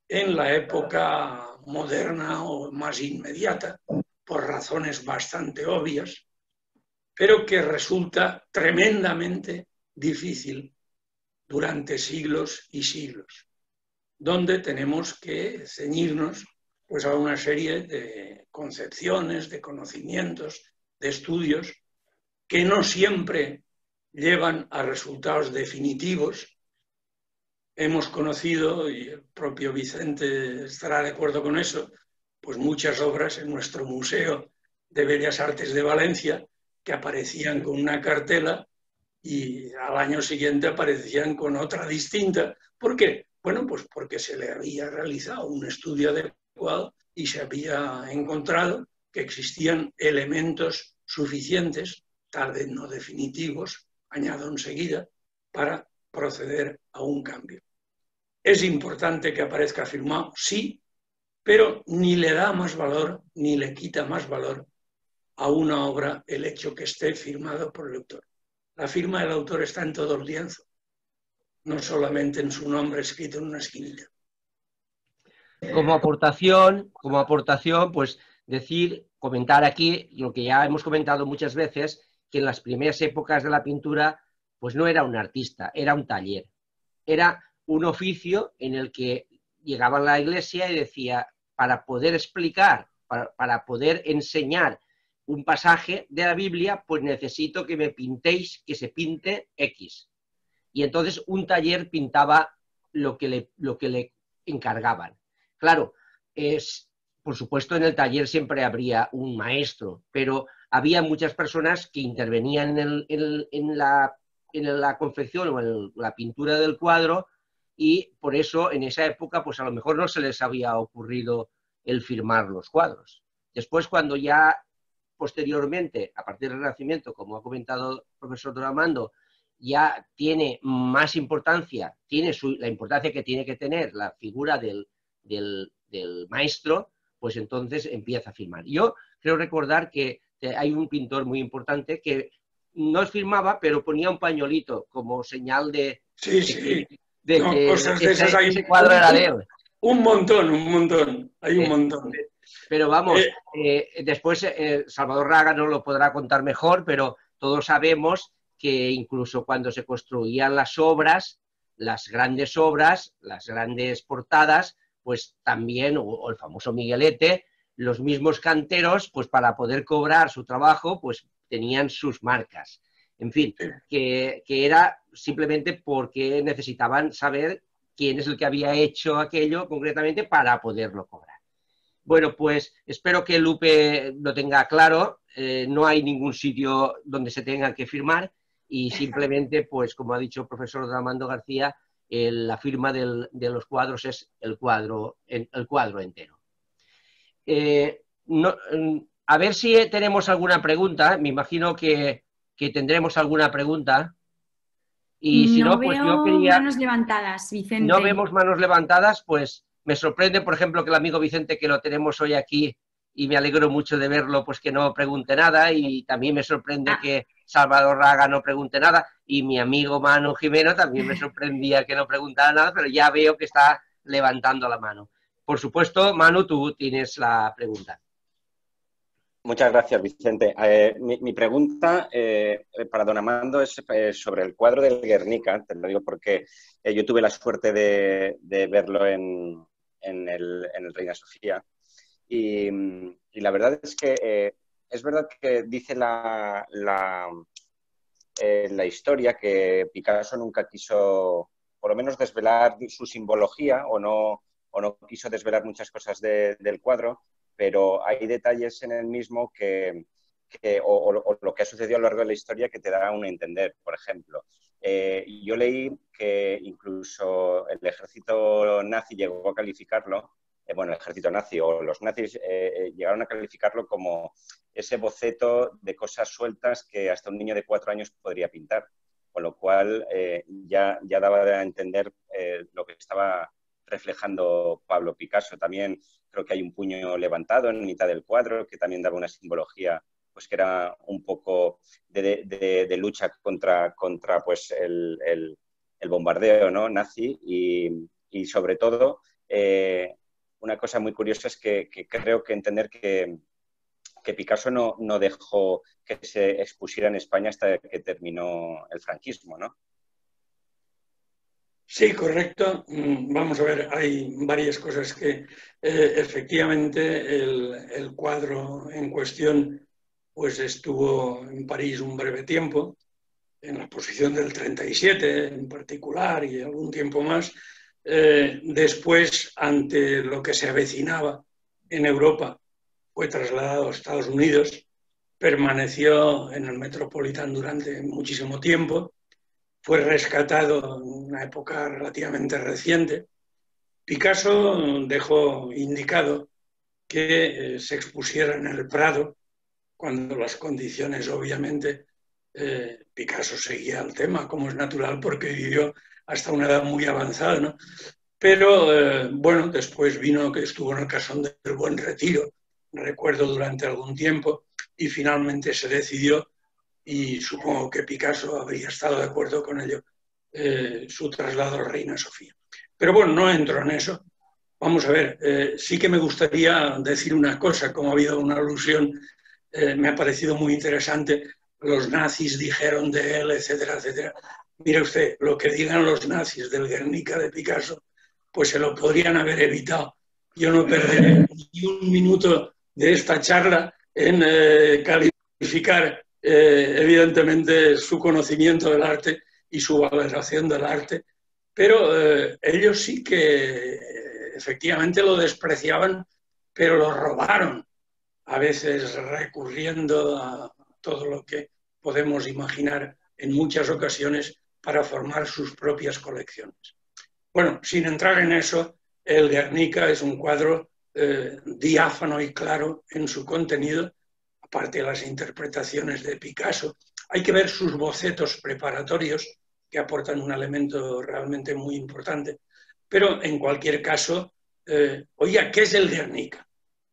en la época moderna o más inmediata, por razones bastante obvias, pero que resulta tremendamente difícil durante siglos y siglos, donde tenemos que ceñirnos pues, a una serie de concepciones, de conocimientos, de estudios, que no siempre llevan a resultados definitivos. Hemos conocido, y el propio Vicente estará de acuerdo con eso, pues muchas obras en nuestro Museo de Bellas Artes de Valencia que aparecían con una cartela y al año siguiente aparecían con otra distinta. ¿Por qué? Bueno, pues porque se le había realizado un estudio adecuado y se había encontrado que existían elementos suficientes, tal vez no definitivos, añado enseguida, para proceder a un cambio. Es importante que aparezca firmado, sí, pero ni le da más valor, ni le quita más valor a una obra el hecho que esté firmado por el autor. La firma del autor está en todo el lienzo, no solamente en su nombre escrito en una esquinilla. Como aportación, pues comentar aquí lo que ya hemos comentado muchas veces, que en las primeras épocas de la pintura pues no era un artista, era un taller. Era un oficio en el que llegaba a la iglesia y decía, para poder explicar, para poder enseñar un pasaje de la Biblia, pues necesito que me pintéis, que se pinte X. Y entonces un taller pintaba lo que le encargaban. Claro, por supuesto en el taller siempre habría un maestro, pero había muchas personas que intervenían en la confección o en la pintura del cuadro, y por eso en esa época pues a lo mejor no se les había ocurrido el firmar los cuadros. Después, cuando ya posteriormente, a partir del Renacimiento, como ha comentado el profesor Don Amando, ya tiene más importancia, tiene la importancia que tiene que tener la figura del maestro, pues entonces empieza a firmar. Yo creo recordar que hay un pintor muy importante que no firmaba, pero ponía un pañolito como señal de... Ese cuadro era de él. Un montón. Pero vamos, después Salvador Raga nos lo podrá contar mejor, pero todos sabemos que incluso cuando se construían las obras, las grandes portadas, pues también, o el famoso Miguelete, los mismos canteros, pues para poder cobrar su trabajo, pues tenían sus marcas. En fin, que era simplemente porque necesitaban saber quién es el que había hecho aquello concretamente para poderlo cobrar. Bueno, pues espero que Lupe lo tenga claro. No hay ningún sitio donde se tengan que firmar. Y simplemente, pues como ha dicho el profesor Don Amando García, la firma de los cuadros es el cuadro entero. A ver si tenemos alguna pregunta. Me imagino que tendremos alguna pregunta. Y si no, pues yo quería... manos levantadas, Vicente. No vemos manos levantadas, pues me sorprende, por ejemplo, que el amigo Vicente, que lo tenemos hoy aquí, y me alegro mucho de verlo, pues que no pregunte nada, y también me sorprende que Salvador Raga no pregunte nada, y mi amigo Manu Jimeno también me sorprendía que no preguntara nada, pero ya veo que está levantando la mano. Por supuesto, Manu, tú tienes la pregunta. Muchas gracias, Vicente. Mi pregunta para Don Amando es sobre el cuadro del Guernica. Te lo digo porque yo tuve la suerte de verlo en el Reina Sofía. Y la verdad es que es verdad que dice la historia que Picasso nunca quiso, por lo menos, desvelar su simbología, o no quiso desvelar muchas cosas del cuadro, pero hay detalles en el mismo o lo que ha sucedido a lo largo de la historia que te da un entender. Por ejemplo, yo leí que incluso el ejército nazi llegó a calificarlo, bueno, el ejército nazi o los nazis llegaron a calificarlo como ese boceto de cosas sueltas que hasta un niño de 4 años podría pintar, con lo cual ya daba a entender lo que estaba reflejando Pablo Picasso. También creo que hay un puño levantado en mitad del cuadro que también daba una simbología, pues que era un poco de lucha contra pues el bombardeo, ¿no?, nazi. Y sobre todo... una cosa muy curiosa es que creo que entender que Picasso no dejó que se expusiera en España hasta que terminó el franquismo, ¿no? Sí, correcto. Vamos a ver, hay varias cosas que efectivamente el cuadro en cuestión pues estuvo en París un breve tiempo. en la exposición del 37 en particular y algún tiempo más, después, ante lo que se avecinaba en Europa, fue trasladado a Estados Unidos, permaneció en el Metropolitan durante muchísimo tiempo, fue rescatado en una época relativamente reciente. Picasso dejó indicado que se expusiera en el Prado, cuando las condiciones, obviamente, Picasso seguía el tema, como es natural, porque vivió hasta una edad muy avanzada, ¿no? Pero, bueno, después vino, que estuvo en el Casón del Buen Retiro, recuerdo, durante algún tiempo, y finalmente se decidió, y supongo que Picasso habría estado de acuerdo con ello, su traslado a Reina Sofía. Pero bueno, no entro en eso. Vamos a ver, sí que me gustaría decir una cosa, como ha habido una alusión, me ha parecido muy interesante, los nazis dijeron de él, etcétera, etcétera. Mire usted, lo que digan los nazis del Guernica de Picasso, pues se lo podrían haber evitado. Yo no perderé ni un minuto de esta charla en calificar, evidentemente, su conocimiento del arte y su valoración del arte, pero ellos sí que efectivamente lo despreciaban, pero lo robaron, a veces recurriendo a todo lo que podemos imaginar en muchas ocasiones para formar sus propias colecciones. Bueno, sin entrar en eso, el Guernica es un cuadro diáfano y claro en su contenido, aparte de las interpretaciones de Picasso. Hay que ver sus bocetos preparatorios, que aportan un elemento realmente muy importante. Pero en cualquier caso, oiga, ¿qué es el Guernica?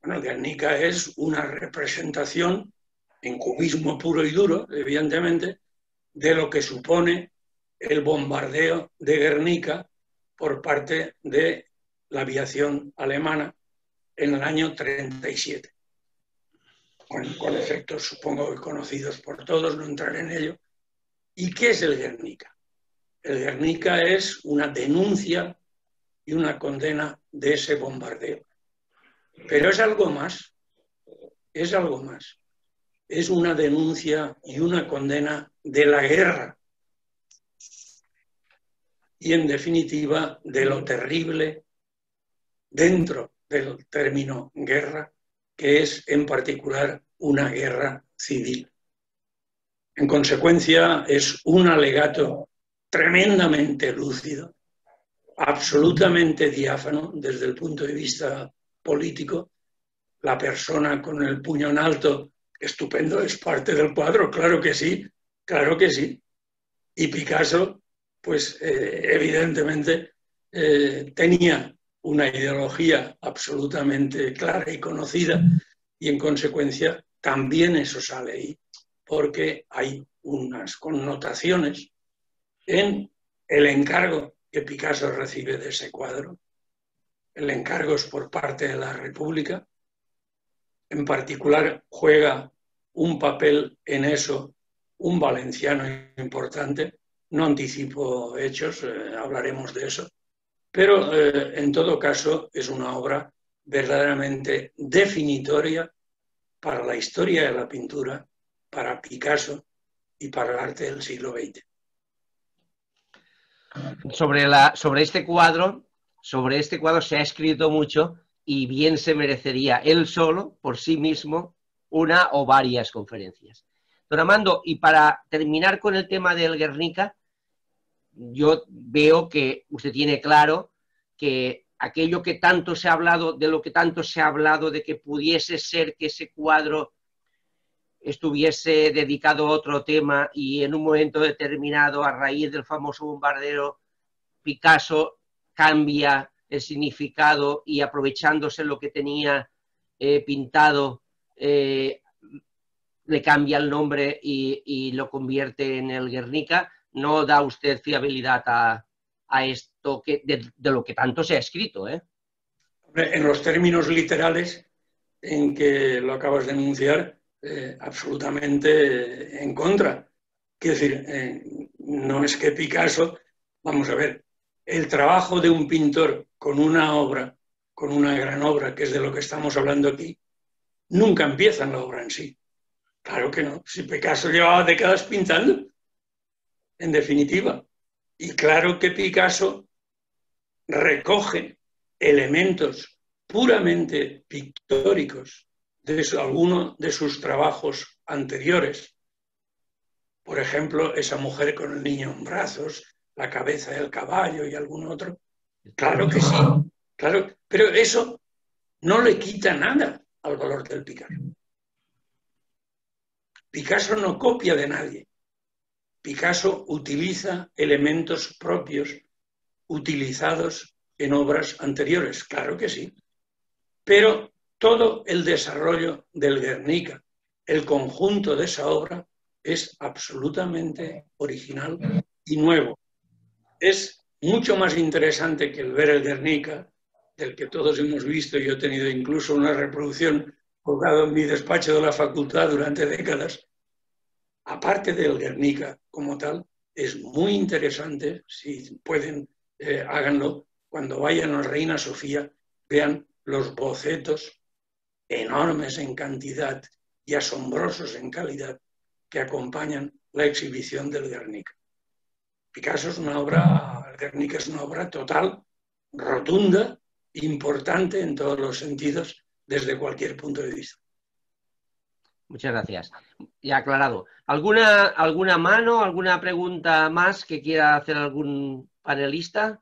Bueno, el Guernica es una representación, en cubismo puro y duro, evidentemente, de lo que supone el bombardeo de Guernica por parte de la aviación alemana en el año 37. Con efectos, supongo, conocidos por todos, no entraré en ello. ¿Y qué es el Guernica? El Guernica es una denuncia y una condena de ese bombardeo. Pero es algo más, es algo más. Es una denuncia y una condena de la guerra y, en definitiva, de lo terrible dentro del término guerra, que es, en particular, una guerra civil. En consecuencia, es un alegato tremendamente lúcido, absolutamente diáfano desde el punto de vista político. La persona con el puño en alto, estupendo, es parte del cuadro, claro que sí, claro que sí. Y Picasso, pues evidentemente tenía una ideología absolutamente clara y conocida, y en consecuencia también eso sale ahí, porque hay unas connotaciones en el encargo que Picasso recibe de ese cuadro. El encargo es por parte de la República. En particular juega un papel en eso un valenciano importante. No anticipo hechos, hablaremos de eso. Pero en todo caso es una obra verdaderamente definitoria para la historia de la pintura, para Picasso y para el arte del siglo XX. Sobre este cuadro se ha escrito mucho y bien se merecería él solo, por sí mismo, una o varias conferencias. Don Amando, y para terminar con el tema del Guernica, yo veo que usted tiene claro que aquello que tanto se ha hablado, de lo que tanto se ha hablado, de que pudiese ser que ese cuadro estuviese dedicado a otro tema y en un momento determinado, a raíz del famoso bombardeo, Picasso cambia el significado y, aprovechándose lo que tenía pintado, le cambia el nombre y lo convierte en el Guernica. ¿No da usted fiabilidad a esto de lo que tanto se ha escrito, eh? En los términos literales en que lo acabas de enunciar, absolutamente en contra. Quiero decir, no es que Picasso, vamos a ver, el trabajo de un pintor con una obra, con una gran obra, que es de lo que estamos hablando aquí, nunca empieza en la obra en sí. Claro que no, si Picasso llevaba décadas pintando, en definitiva. Y claro que Picasso recoge elementos puramente pictóricos de alguno de sus trabajos anteriores. Por ejemplo, esa mujer con el niño en brazos, la cabeza del caballo y algún otro. Claro que sí, claro, pero eso no le quita nada al valor del Picasso. Picasso no copia de nadie. Picasso utiliza elementos propios utilizados en obras anteriores, claro que sí. Pero todo el desarrollo del Guernica, el conjunto de esa obra, es absolutamente original y nuevo. Es mucho más interesante que el ver el Guernica, del que todos hemos visto, yo he tenido incluso una reproducción colgada en mi despacho de la facultad durante décadas. Aparte del Guernica como tal, es muy interesante, si pueden, háganlo, cuando vayan a Reina Sofía, vean los bocetos enormes en cantidad y asombrosos en calidad que acompañan la exhibición del Guernica. Picasso es una obra, el Guernica es una obra total, rotunda, importante en todos los sentidos, desde cualquier punto de vista. Muchas gracias. Ya aclarado. ¿Alguna mano, alguna pregunta más que quiera hacer algún panelista?